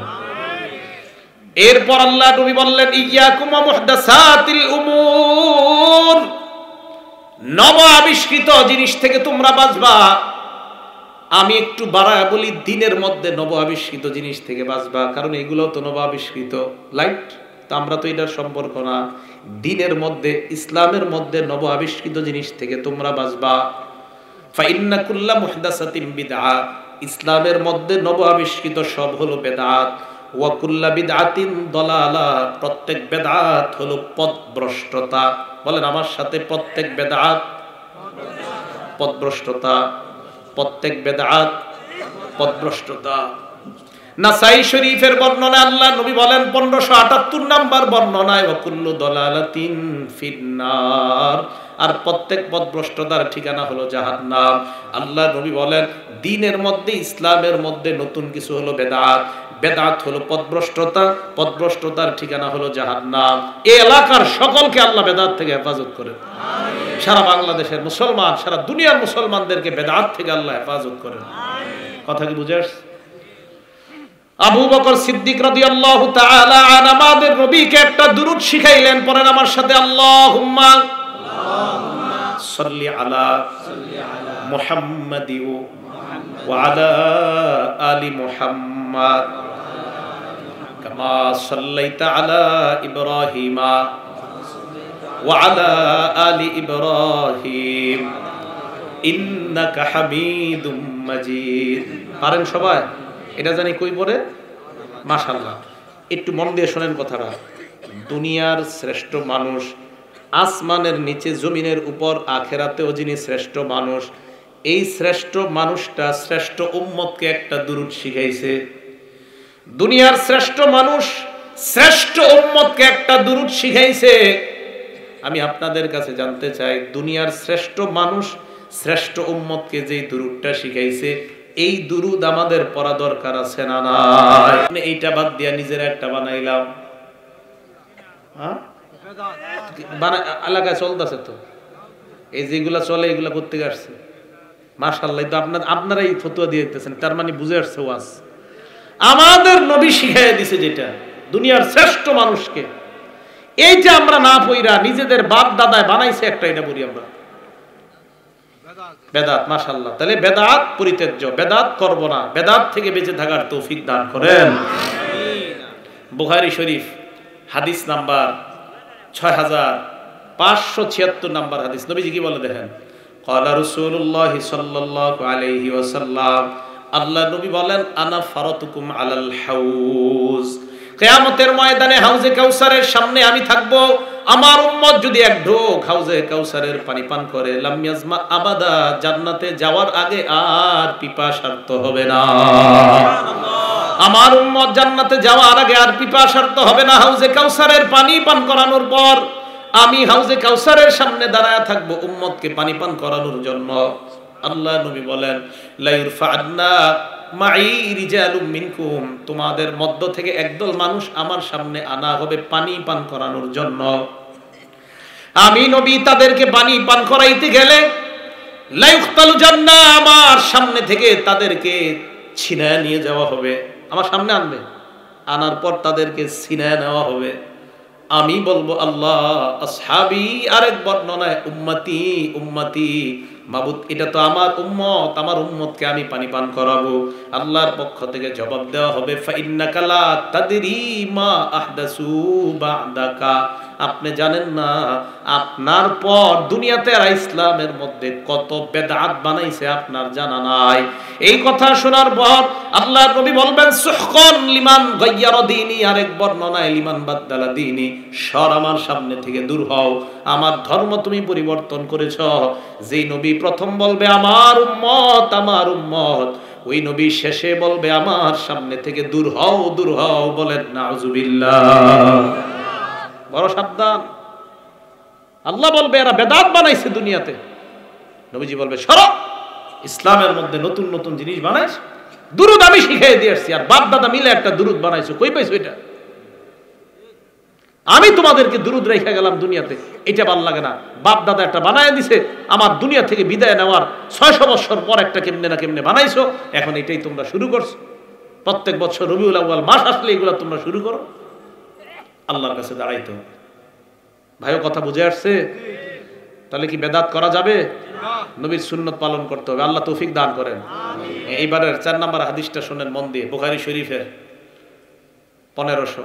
এরপর আল্লাহ নবী বললেন, ইয়াকুম মুহদাসাতিল উমুর, নব আবিষ্কৃত জিনিস থেকে তোমরা বাঁচবা। আমি একটু বাড়ায় বলি, দিনের মধ্যে নব আবিষ্কৃত জিনিস থেকে বাঁচবা, কারণ এগুলো তো নব আবিষ্কৃত। লাইট তো আমরা তো এটার সম্পর্ক না। দিনের মধ্যে, ইসলামের মধ্যে নব আবিষ্কৃত জিনিস থেকে তোমরা বাঁচবা। ফাইন্না কুল্লা মুহদাসাতিন বিদআ, ইসলামের মধ্যে নব আবিষ্কৃত সব হলো বেদাত। ওয়া কুল্লা বিদআতিন দালালা, প্রত্যেক বেদাত হলো পথভ্রষ্টতা। বলেন আমার সাথে, প্রত্যেক বেদাত পথভ্রষ্টতা, প্রত্যেক বেদাত পথভ্রষ্টতা। নাসাই শরীফের বর্ণনা, আল্লাহ নবী বলেন পনেরোশো আটাত্তর নাম্বার বর্ণনায়, ওয়াকুল্লু দালালাতিন ফিন্নার, আর প্রত্যেক পথভ্রষ্টতার ঠিকানা হলো জাহান্নাম। আল্লাহ নবী বলেন দ্বীনের মধ্যে, ইসলামের মধ্যে নতুন কিছু হলো বেদাত, বেদাত হলো পথভ্রষ্টতা, পথভ্রষ্টতার ঠিকানা হলো জাহান্নাম। এই এলাকার সকলকে আল্লাহ বেদাত থেকে হেফাজত করেন। সারা বাংলাদেশের মুসলমান, সারা দুনিয়ার মুসলমানদেরকে বেদাত থেকে আল্লাহ হেফাজত করেন। কথা কি বুঝে আসছে? আবু বকর সিদ্দিক রাদিয়াল্লাহু তাআলা আন আমাদের নবীকে একটা দুরূদ শিখাইলেন। পড়েন আমার সাথে, আল্লাহুম্মা আল্লাহুম্মা সাল্লি আলা সাল্লি আলা মুহাম্মাদি ওয়া আলা আলি মুহাম্মাদ কামা সাল্লাইতা আলা ইব্রাহিমা ওয়া আলা আলি ইব্রাহিম ইন্নাকা হামিদুম মাজিদ। পারেন সবাই এটা? জানি কই পরে? মাশাআল্লাহ, একটু মন দিয়ে শোনেন কথাটা। দুনিয়ার শ্রেষ্ঠ মানুষ, আসমানের নিচে জমিনের উপর আখেরাতেও যিনি শ্রেষ্ঠ মানুষ, এই শ্রেষ্ঠ মানুষটা শ্রেষ্ঠ উম্মতকে একটা দুরূদ শিখাইছে। দুনিয়ার শ্রেষ্ঠ মানুষ শ্রেষ্ঠ উম্মতকে একটা দুরূদ শিখাইছে। আমি আপনাদের কাছে জানতে চাই, দুনিয়ার শ্রেষ্ঠ মানুষ শ্রেষ্ঠ উম্মতকে যেই দুরূদটা শিখাইছে, এই দুরুদ আমাদের পড়া দরকার আছে না? না, এইটা বাদ দিয়া নিজের একটা বানাইলাম। এলাকায় চলতেছে তো, এই যেগুলা চলে এগুলা করতে আসছে। মাশাআল্লাহ, তো আপনার আপনারাই ফতোয়া দিয়ে দিতেছেন, তার মানে বুঝে আসছে ওয়াজ। আমাদের নবী শিখাইয়া দিছে যেটা, দুনিয়ার শ্রেষ্ঠ মানুষকে, এইটা আমরা না পইরা নিজেদের বাপ দাদায় বানাইছে একটা, এটা বলি আমরা বেদাত। মাশাআল্লাহ, তাহলে বেদাত পরিত্যাজ্য, বেদাত করব না, বেদাত থেকে বেঁচে থাকার তৌফিক দান করেন। বুখারী শরীফ হাদিস নাম্বার ছয় হাজার পাঁচশো ছিয়াত্তর নাম্বার হাদিস। নবীজি কি বলে দেখেন, ক্বালা রাসূলুল্লাহি সাল্লাল্লাহু আলাইহি ওয়াসাল্লাম, আল্লাহ নবী বলেন, আনা ফারাতুকুম আলাল হাউজ, কিয়ামতের ময়দানে হাউজে কাউসারের সামনে আমি থাকব। আমার উম্মত যদি এক ঢোক হাউজে কাউসারের পানি পান করে, লাম ইয়াজমা আবাদা, জান্নাতে যাওয়ার আগে আর পিপাসার্ত হবে না। আমার উম্মত জান্নাতে যাওয়ার আগে আর পিপাসার্ত হবে না। হাউজে কাউসারের পানি পান করানোর পর আমি হাউজে কাউসারের সামনে দাঁড়ায় থাকবো উম্মতকে পানি পান করানোর জন্য। আল্লাহ নবী বলেন, লাইরফা'না মাই রিজালুম মিনকুম, তোমাদের মধ্য থেকে একদল মানুষ আমার সামনে আনা হবে পানি পান করানোর জন্য। আমি নবী তাদেরকে পানি পান করাইতে গেলে, লাইউক্তালু জান্নাহ, আমার সামনে থেকে তাদেরকে ছিনায় নিয়ে যাওয়া হবে। আমার সামনে আনবে, আনার পর তাদেরকে ছিনায় নেওয়া হবে। আমি বলবো আল্লাহ আসহাবি, আরেক বর্ণনায় উম্মতি উম্মতি, মাবুদ এটা তো আমার উম্মত, আমার উম্মতকে আমি পানি পান করাবো। আল্লাহর পক্ষ থেকে জবাব দেওয়া হবে, ফাইন্নাকা লা তাদরি মা আহদাসু বাদাকা, আপনি জানেন না আপনার পর দুনিয়াতে আর ইসলামের মধ্যে কত বেদাত বানাইছে আপনার জানা নাই। এই কথা শোনার পর আল্লাহ নবী বলবেন, সুহকান লিমান গায়্যারা দীনি, আরেক বর্ণনায় লিমান বাদদালা দীনি, সর আমার সামনে থেকে দূর হও, আমার ধর্ম তুমি পরিবর্তন করেছ। যেই নবী প্রথম বলবে আমার উম্মত আমার উম্মত, ওই নবী শেষে বলবে আমার সামনে থেকে দূর হও দূর হও। বলেন নাউযুবিল্লাহ, বড় সাবধান। আল্লাহ বলবে এরা বেদাত বানাইছে দুনিয়াতে, নবীজি বলবে সরো, ইসলামের মধ্যে নতুন নতুন জিনিস বানাইছে, দুরুদ আমি শিখিয়ে দিয়ে আসছি, আর বাপ দাদা মিলে একটা দুরুদ বানাইছো, কই পাইছো এটা? আমি তোমাদেরকে দুরুদ রেখে গেলাম দুনিয়াতে, এটা ভালো লাগে না। বাপ দাদা একটা বানায় দিছে, আমার দুনিয়া থেকে বিদায় নেওয়ার ছয়শো বছর পর একটা কেমনে না কেমনে বানাইছো, এখন এটাই তোমরা শুরু করছো। প্রত্যেক বছর রবিউল আউয়াল মাস আসলে এগুলো তোমরা শুরু করো। আল্লাহর কাছে দাঁড়াইতে হবে। ভাইও কথা বুঝে আসছে? তাহলে কি বেদাত করা যাবে? নবীর সুন্নত পালন করতে হবে। আল্লাহ তৌফিক দান করেন। এইবারের চার নম্বর হাদিসটা শোনেন মন দিয়ে, বুখারী শরীফের পনেরোশো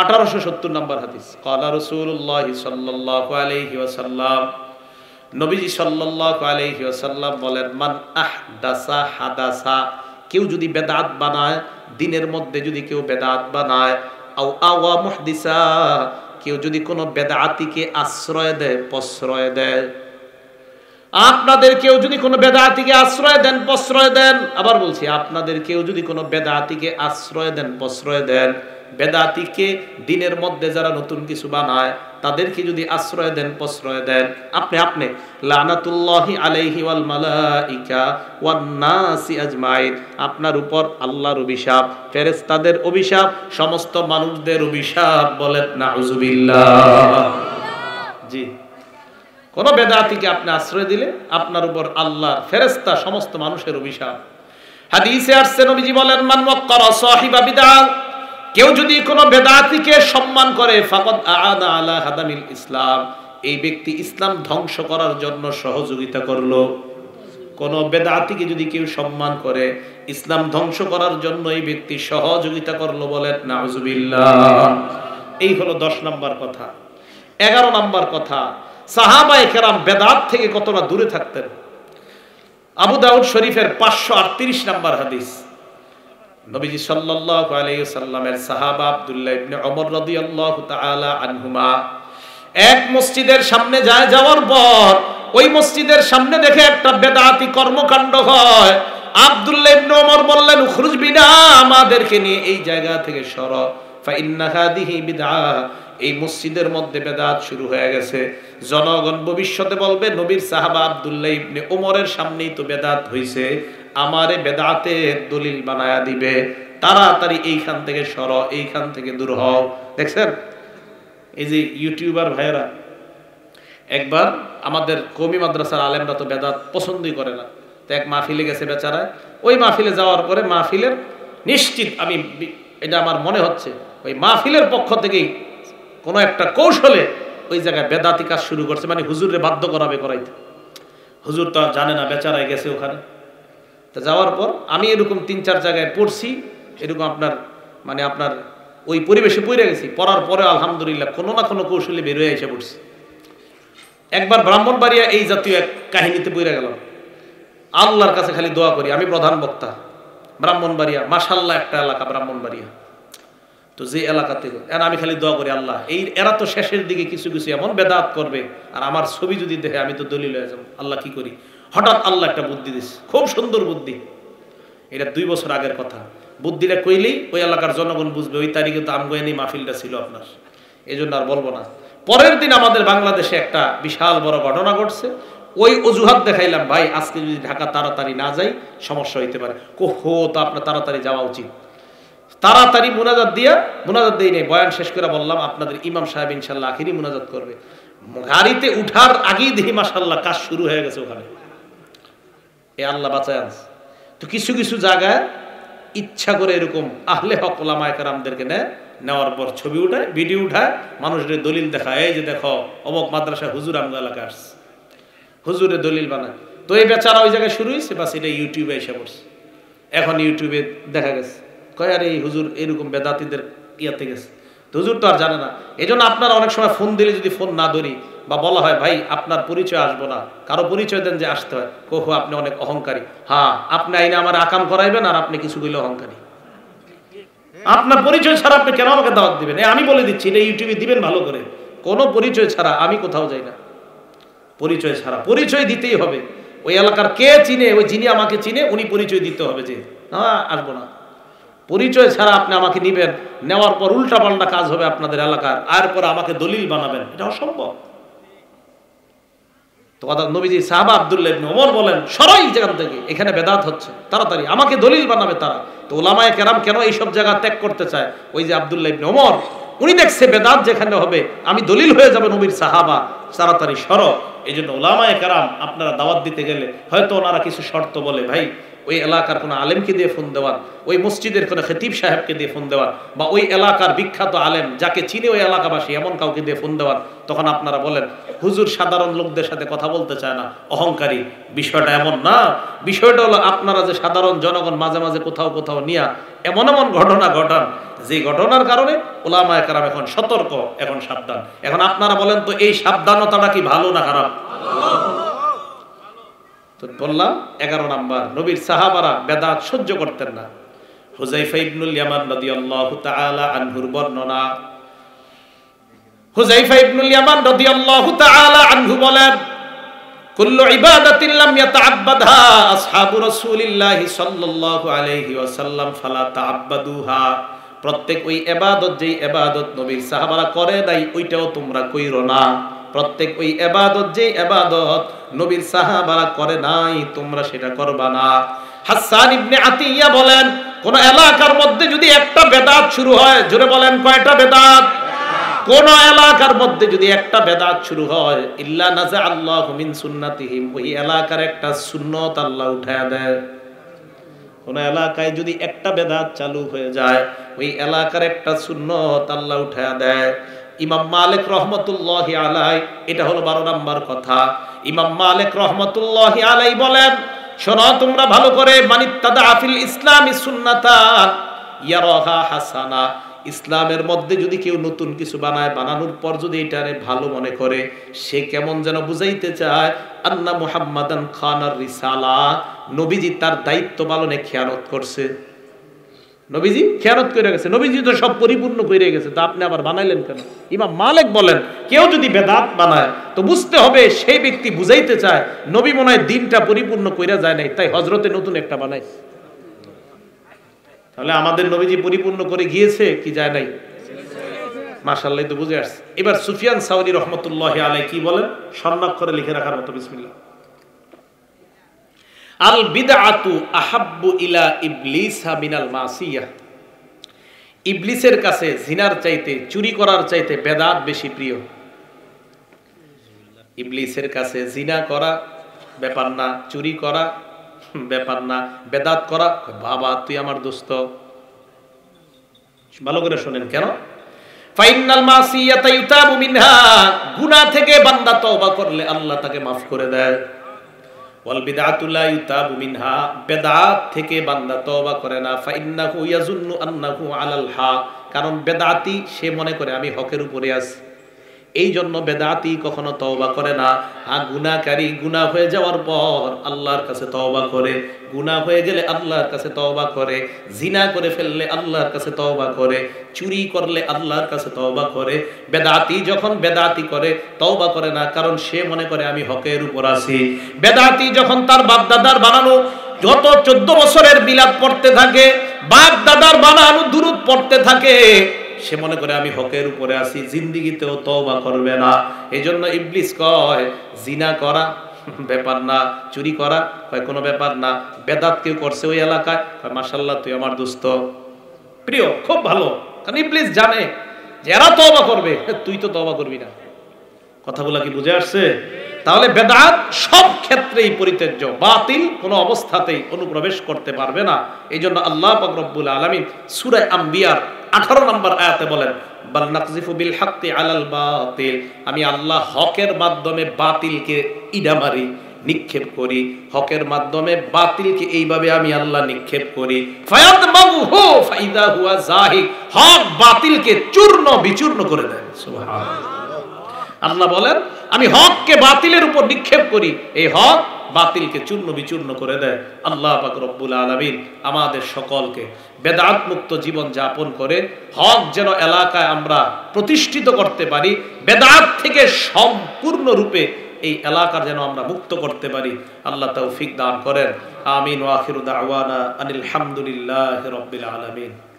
আঠারোশো সত্তর নম্বর হাদিস। ক্বালা রাসূলুল্লাহি সাল্লাল্লাহু আলাইহি ওয়াসাল্লাম, নবীজি সাল্লাল্লাহু আলাইহি ওয়াসাল্লাম বলেন, মান আহদাসা হাদাসা, কেউ যদি বেদাত বানায়, দিনের মধ্যে যদি কেউ বেদাত বানায়, আও আওয়া মুহদিসা, কেউ যদি কোনো বেদাতিকে আশ্রয় দেয়, প্রশ্রয় দেয়। আপনাদের কেউ যদি কোনো বেদাতিকে আশ্রয় দেন, প্রশ্রয় দেন। আবার বলছি, আপনাদের কেউ যদি কোনো বেদাতিকে আশ্রয় দেন, প্রশ্রয় দেন। বেদাতিকে দিনের মধ্যে যারা নতুন কিছু বানায় তাদেরকে যদি আশ্রয় দেন, প্রশ্রয় দেন, আপনি আপনি লানাতুল্লাহি আলাইহি ওয়াল মালাইকা ওয়ান নাসি আজমাইন, আপনার উপর আল্লাহর অভিশাপ, ফেরেশতাদের অভিশাপ, সমস্ত মানুষদের অভিশাপ। বলেন নাউযুবিল্লাহ। জি, কোন বেদাতিকে আপনি আশ্রয় দিলে আপনার উপর আল্লাহ, ফেরেশতা, সমস্ত মানুষের অভিশাপ। হাদিসে আসছে নবীজি বলেন, মান ওয়াক্কারা সাহিবা বিদআ, কেউ যদি কোনো বেদাতিকে সম্মান করে, ফাকাদ আআনা আলা হাদামিল ইসলাম, এই ব্যক্তি ইসলাম ধ্বংস করার জন্য সহযোগিতা করলো। কোনো বেদাতিকে যদি কেউ সম্মান করে, ইসলাম ধ্বংস করার জন্য এই ব্যক্তি সহযোগিতা করলো। বলেন নাউযুবিল্লাহ। এই হলো দশ নম্বর কথা। এগারো নম্বর কথা, সাহাবায়ে কেরাম বেদাত থেকে কতটা দূরে থাকতেন। আবু দাউদ শরীফের পাঁচশো আটত্রিশ নম্বর হাদিস। নবীজি সাল্লাল্লাহু আলাইহি ওয়াসাল্লামের সাহাবা আব্দুল্লাহ ইবনে ওমর রাদিয়াল্লাহু তাআলা আনহুমা এক মসজিদের সামনে যায়, যাওয়ার পর ওই মসজিদের সামনে দেখে একটা বেদাতি কর্মকাণ্ড হয়। আব্দুল্লাহ ইবনে ওমর বললেন, খুরুজ বিনা, আমাদেরকে নিয়ে এই জায়গা থেকে সর। ফা ইন্না হাদিহি বিদআ, এই মসজিদের মধ্যে বেদাত শুরু হয়ে গেছে। জনগণ ভবিষ্যতে বলবে, নবীর সাহাবা আব্দুল্লাহ ইবনে ওমরের সামনেই তো বেদাত হয়েছে, আমারে বেদাতের দলিল বানায়া দিবে, তাড়াতাড়ি এইখান থেকে সর, এইখান থেকে দূর হও। দেখছেন, এই যে ইউটিউবার ভাইয়েরা, একবার আমাদের কওমি মাদ্রাসার আলেমরা তো বেদাত পছন্দই করে না, তো এক মাহফিলে গেছে বেচারায়। ওই মাহফিলে যাওয়ার পরে মাহফিলের নিশ্চিত, আমি এটা আমার মনে হচ্ছে, ওই মাহফিলের পক্ষ থেকেই কোনো একটা কৌশলে ওই জায়গায় বেদাতি কাজ শুরু করছে, মানে হুজুরে বাধ্য করাবে করাইতে। হুজুর তো আর জানে না, বেচারায় গেছে ওখানে। তা যাওয়ার পর আমি এরকম তিন চার জায়গায় পড়ছি, এরকম আপনার মানে আপনার ওই পরিবেশে পড়ে গেছি। পড়ার পরে আলহামদুলিল্লাহ কোনো না কোনো কৌশলে বেরোয় এসে পড়ছি। একবার ব্রাহ্মণবাড়িয়া এই জাতীয় এক কাহিনীতে পড়ে গেলাম। আল্লাহর কাছে খালি দোয়া করি, আমি প্রধান বক্তা, ব্রাহ্মণবাড়িয়া মাশাল্লাহ একটা এলাকা ব্রাহ্মণবাড়িয়া। তো যে এলাকা থেকে এর, আমি খালি দোয়া করি, আল্লাহ এই এরা তো শেষের দিকে কিছু কিছু এমন বেদাত করবে, আর আমার ছবি যদি দেখে আমি তো দলিল হয়ে যাবো। আল্লাহ কি করি, হঠাৎ আল্লাহ একটা বুদ্ধি দিস, খুব সুন্দর বুদ্ধি। এটা দুই বছর আগের কথা। বুদ্ধিটা কইলেই ওই এলাকার জনগণ বুঝবে, ওই তারিখে তো আমগোয়েনি মাহফিলটা ছিল আপনার, এই জন্য আর বলবো না। পরের দিন আমাদের বাংলাদেশে একটা বিশাল বড় ঘটনা ঘটছে, ওই অজুহাত দেখাইলাম, ভাই আজকে যদি ঢাকা তাড়াতাড়ি না যাই সমস্যা হইতে পারে। কো হো, তো আপনার তাড়াতাড়ি যাওয়া উচিত। তাড়াতাড়ি মোনাজাত দিয়া, মোনাজাত দিয়ে নেই, বয়ান শেষ করে বললাম আপনাদের ইমাম সাহেব ইনশাল্লাহ আখিরি মোনাজাত করবে। গাড়িতে উঠার আগেই দেখি মাশাল্লাহ কাজ শুরু হয়ে গেছে ওখানে। এ আল্লাহ বাঁচায় আনছে। তো কিছু কিছু জায়গায় ইচ্ছা করে এরকম আহলে হক ওলামায়ে কেরামদেরকে নেয়, নেওয়ার পর ছবি উঠায়, ভিডিও উঠায়, মানুষদের দলিল দেখায়, এই যে দেখো অমুক মাদ্রাসা হুজুর আমগো এলাকা আসছে, হুজুরে দলিল বানায়। তো এই বেচারা ওই জায়গায় শুরু হয়েছে, বাস এটা ইউটিউবে এসে পড়ছে। এখন ইউটিউবে দেখা গেছে, কয় আর এই হুজুর এরকম বেদাতিদের ইয়াতে গেছে। হুজুর তো আর জানে না। এই জন্য আপনারা অনেক সময় ফোন দিলে যদি ফোন না ধরি, বা বলা হয় ভাই আপনার পরিচয় আসবো না, কারো পরিচয় দেন যে আসতে হয়, কো হো আপনি অনেক অহংকারী। হ্যাঁ, আপনি আইনে আমার আকাম করাইবেন, আর আপনি কিছু বললে অহংকারী। আপনার পরিচয় ছাড়া আপনি কেন আমাকে দাওয়াত দিবেন? আমি বলে দিচ্ছি, এটা ইউটিউবে দিবেন ভালো করে, কোনো পরিচয় ছাড়া আমি কোথাও যাই না, পরিচয় ছাড়া। পরিচয় দিতেই হবে, ওই এলাকার কে চিনে, ওই যিনি আমাকে চিনে উনি পরিচয় দিতে হবে, যে হ্যাঁ আসবো না। পরিচয় ছাড়া আপনি আমাকে নিবেন, নেওয়ার পর উল্টা পাল্টা কাজ হবে আপনাদের এলাকার, আর পরে আমাকে দলিল বানাবেন, এটা অসম্ভব। তো অর্থাৎ নবীজি সাহাবা আব্দুল্লাহ ইবনে ওমর বলেন, সরাই যেখান থেকে, এখানে বেদাত হচ্ছে, তাড়াতাড়ি আমাকে দলিল বানাবে তারা। তো ওলামায়ে কেরাম কেন এইসব জায়গা ত্যাগ করতে চায়? ওই যে আব্দুল্লাহ ইবনে ওমর, উনি দেখছে বেদাত যেখানে হবে আমি দলিল হয়ে যাব নবীর সাহাবা, তাড়াতাড়ি সরো। এই জন্য ওলামায়ে কেরাম আপনারা দাওয়াত দিতে গেলে হয়তো ওনারা কিছু শর্ত বলে, ভাই ওই এলাকার কোনো আলেমকে দিয়ে ফোন দেওয়ার, ওই মসজিদের কোনো খতিব সাহেবকে দিয়ে ফোন দেওয়ার, বা ওই এলাকার বিখ্যাত আলেম যাকে চিনে ওই এলাকাবাসী, এমন কাউকে দিয়ে ফোন দেওয়ার। তখন আপনারা বলেন হুজুর সাধারণ লোকদের সাথে কথা বলতে চায় না, অহংকারী। বিষয়টা এমন না, বিষয়টা হলো আপনারা যে সাধারণ জনগণ মাঝে মাঝে কোথাও কোথাও নিয়ে এমন এমন ঘটনা ঘটান, যে ঘটনার কারণে ওলামায়ে কেরাম এখন সতর্ক, এখন সাবধান। এখন আপনারা বলেন তো এই সাবধানতাটা কি ভালো না খারাপ? তো বললাম এগারো নাম্বার, নবীর সাহাবারা বেদাত সহ্য করতেন না। হুযায়ফা ইবনুল ইয়ামান রাদিয়াল্লাহু তাআলা আনহুর বর্ণনা, হুযায়ফা ইবনুল ইয়ামান রাদিয়াল্লাহু তাআলা আনহু বলেন, কুল্লু ইবাদাতিন লাম ইয়াতাআব্বাদহা আসহাবু রাসূলিল্লাহি সাল্লাল্লাহু আলাইহি ওয়াসাল্লাম ফালা তাআব্বাদুহা। প্রত্যেক ওই ইবাদত যেই ইবাদত নবীর সাহাবারা করে নাই ওইটাও তোমরা কইরো না। প্রত্যেক ওই ইবাদত যেই ইবাদত নবীর সাহাবারা করে নাই তোমরা সেটা করবা না। হাসান ইবনে আতিয়া বলেন, কোন এলাকার মধ্যে যদি একটা বেদাত শুরু হয়, জোরে বলেন কয়টা বেদাত, কোন এলাকার মধ্যে যদি একটা বেদাত শুরু হয়, ইল্লা নাযা আল্লাহু মিন সুন্নাতিহিম, ওই এলাকার একটা সুন্নাত আল্লাহ উঠায়া দেয়। কোন এলাকায় যদি একটা বেদাত চালু হয়ে যায়, ওই এলাকার একটা সুন্নাত আল্লাহ উঠায়া দেয়। ইমাম মালিক রহমতুল্লাহি আলাইহি, এটা হলো বারো নম্বর কথা। ইমাম মালিক রহমতুল্লাহি আলাইহি বলেন, শোনো তোমরা ভালো করে, মানিত্তাদা ফিল ইসলামি সুন্নাতান ইয়ারাহা হাসানা, ইসলামের মধ্যে যদি কেউ নতুন কিছু বানায়, বানানোর পর যদি এটারে ভালো মনে করে, সে কেমন যেন বুঝাইতে চায় আন্না মুহাম্মাদান খানার রিসালা, নবীজি তার দায়িত্ব পালনে খেয়ানত করছে। নবীজি খেয়ানত করে গেছে, নবীজি তো সব পরিপূর্ণ করে গেছে, তা আপনি আবার বানাইলেন কেন? ইমাম মালিক বলেন, কেউ যদি বেদাত বানায় তো বুঝতে হবে সেই ব্যক্তি বুঝাইতে চায় নবী মনে হয় দিনটা পরিপূর্ণ কইরা যায় নাই, তাই হযরতে নতুন একটা বানাইছে। তাহলে আমাদের নবীজি পরিপূর্ণ করে গিয়েছে কি যায় নাই? মাশাআল্লাহ, তো বুঝে আসছে। এবার সুফিয়ান সাউরি রহমতুল্লাহি আলাইহি কি বলেন, স্বর্ণাক্ষরে লিখে রাখার মতো, বিসমিল্লাহ, আল বিদআতু আহাব্বু ইলা ইবলিসা মিনাল মাসিয়াহ, ইবলিসের কাছে জিনার চাইতে, চুরি করার চাইতে বেদাত বেশি প্রিয়। ইবলিসের কাছে জিনা করা ব্যাপার না, চুরি করা ব্যাপার না, বেদাত করা, বাবা তুই আমার দোস্ত। ভালো করে শোনেন কেন, ফাইনাল মাসিয়াতা ইউতাবু মিনহা, গুনাহ থেকে বান্দা তওবা করলে আল্লাহ তাকে মাফ করে দেয়। ওয়াল বিদআতু লা ইউতাবু মিনহা, বেদাত থেকে বান্দা তওবা করে না। ফাইন্নাহু ইয়াজুন্নু আন্নাহু আলাল হক, কারণ বেদাতি সে মনে করে আমি হকের উপরে আছি, এই জন্য বেদাতি কখনো তওবা করে না। আর গুনাহকারী গুনাহ হয়ে যাওয়ার পর আল্লাহর কাছে তওবা করে, গুনাহ হয়ে গেলে আল্লাহর কাছে তওবা করে, জিনা করে ফেললে আল্লাহর কাছে তওবা করে, চুরি করলে আল্লাহর কাছে তওবা করে। বেদাতি যখন বেদাতি করে তওবা করে না, কারণ সে মনে করে আমি হকের উপর আছি। বেদাতি যখন তার বাপ দাদার বানানো যত চোদ্দ বছরের মিলাদ পড়তে থাকে, বাপ দাদার বানানো দুরূদ পড়তে থাকে, সে মনে করে আমি হকের উপরে আছি, জিন্দিগিতেও তওবা করবে না। এজন্য ইবলিস কয় জিনা করা ব্যাপার না, চুরি করা কয় কোনো ব্যাপার না, বেদাত কেউ করছে ওই এলাকায় কয় মাশাআল্লাহ তুই আমার দোস্ত প্রিয়, খুব ভালো। কারণ ইবলিস জানে যে এরা তওবা করবে, তুই তো তওবা করবি না। কথাগুলো কি বুঝে আসছে? তাহলে বেদাত সব ক্ষেত্রেই পরিত্যাজ্য, বাতিল কোনো অবস্থাতেই অনুপ্রবেশ করতে পারবে না। এই জন্য আল্লাহ পাক রব্বুল আলামিন সূরা আম্বিয়ার আঠারো নম্বর আয়াতে বলেন, বাল নাকযিফু বিল হাক্কি আলাল বাতিল, আমি আল্লাহ হকের মাধ্যমে বাতিলকে ইডা মারি, নিক্ষেপ করি। হকের মাধ্যমে বাতিলকে এইভাবে আমি আল্লাহ নিক্ষেপ করি, ফায়াদমাগুহু ফাইদা হুয়া যাহিক, হক বাতিলকে চূর্ণ বিচূর্ণ করে দেয়। সুবহানাল্লাহ, আল্লাহ বলেন আমি হককে বাতিলের উপর নিক্ষেপ করি, এই হক বাতিলকে চূর্ণ বিচূর্ণ করে দেয়। আল্লাহ পাক রব্বুল আলামিন আমাদের সকলকে বেদাত মুক্ত জীবন যাপন করে হক যেন এলাকায় আমরা প্রতিষ্ঠিত করতে পারি, বেদাত থেকে সম্পূর্ণরূপে এই এলাকার যেন আমরা মুক্ত করতে পারি, আল্লাহ তৌফিক দান করেন। আমিন। ওয়া আখিরু দাওয়ানা আনিল হামদুলিল্লাহি রাব্বিল আলামিন।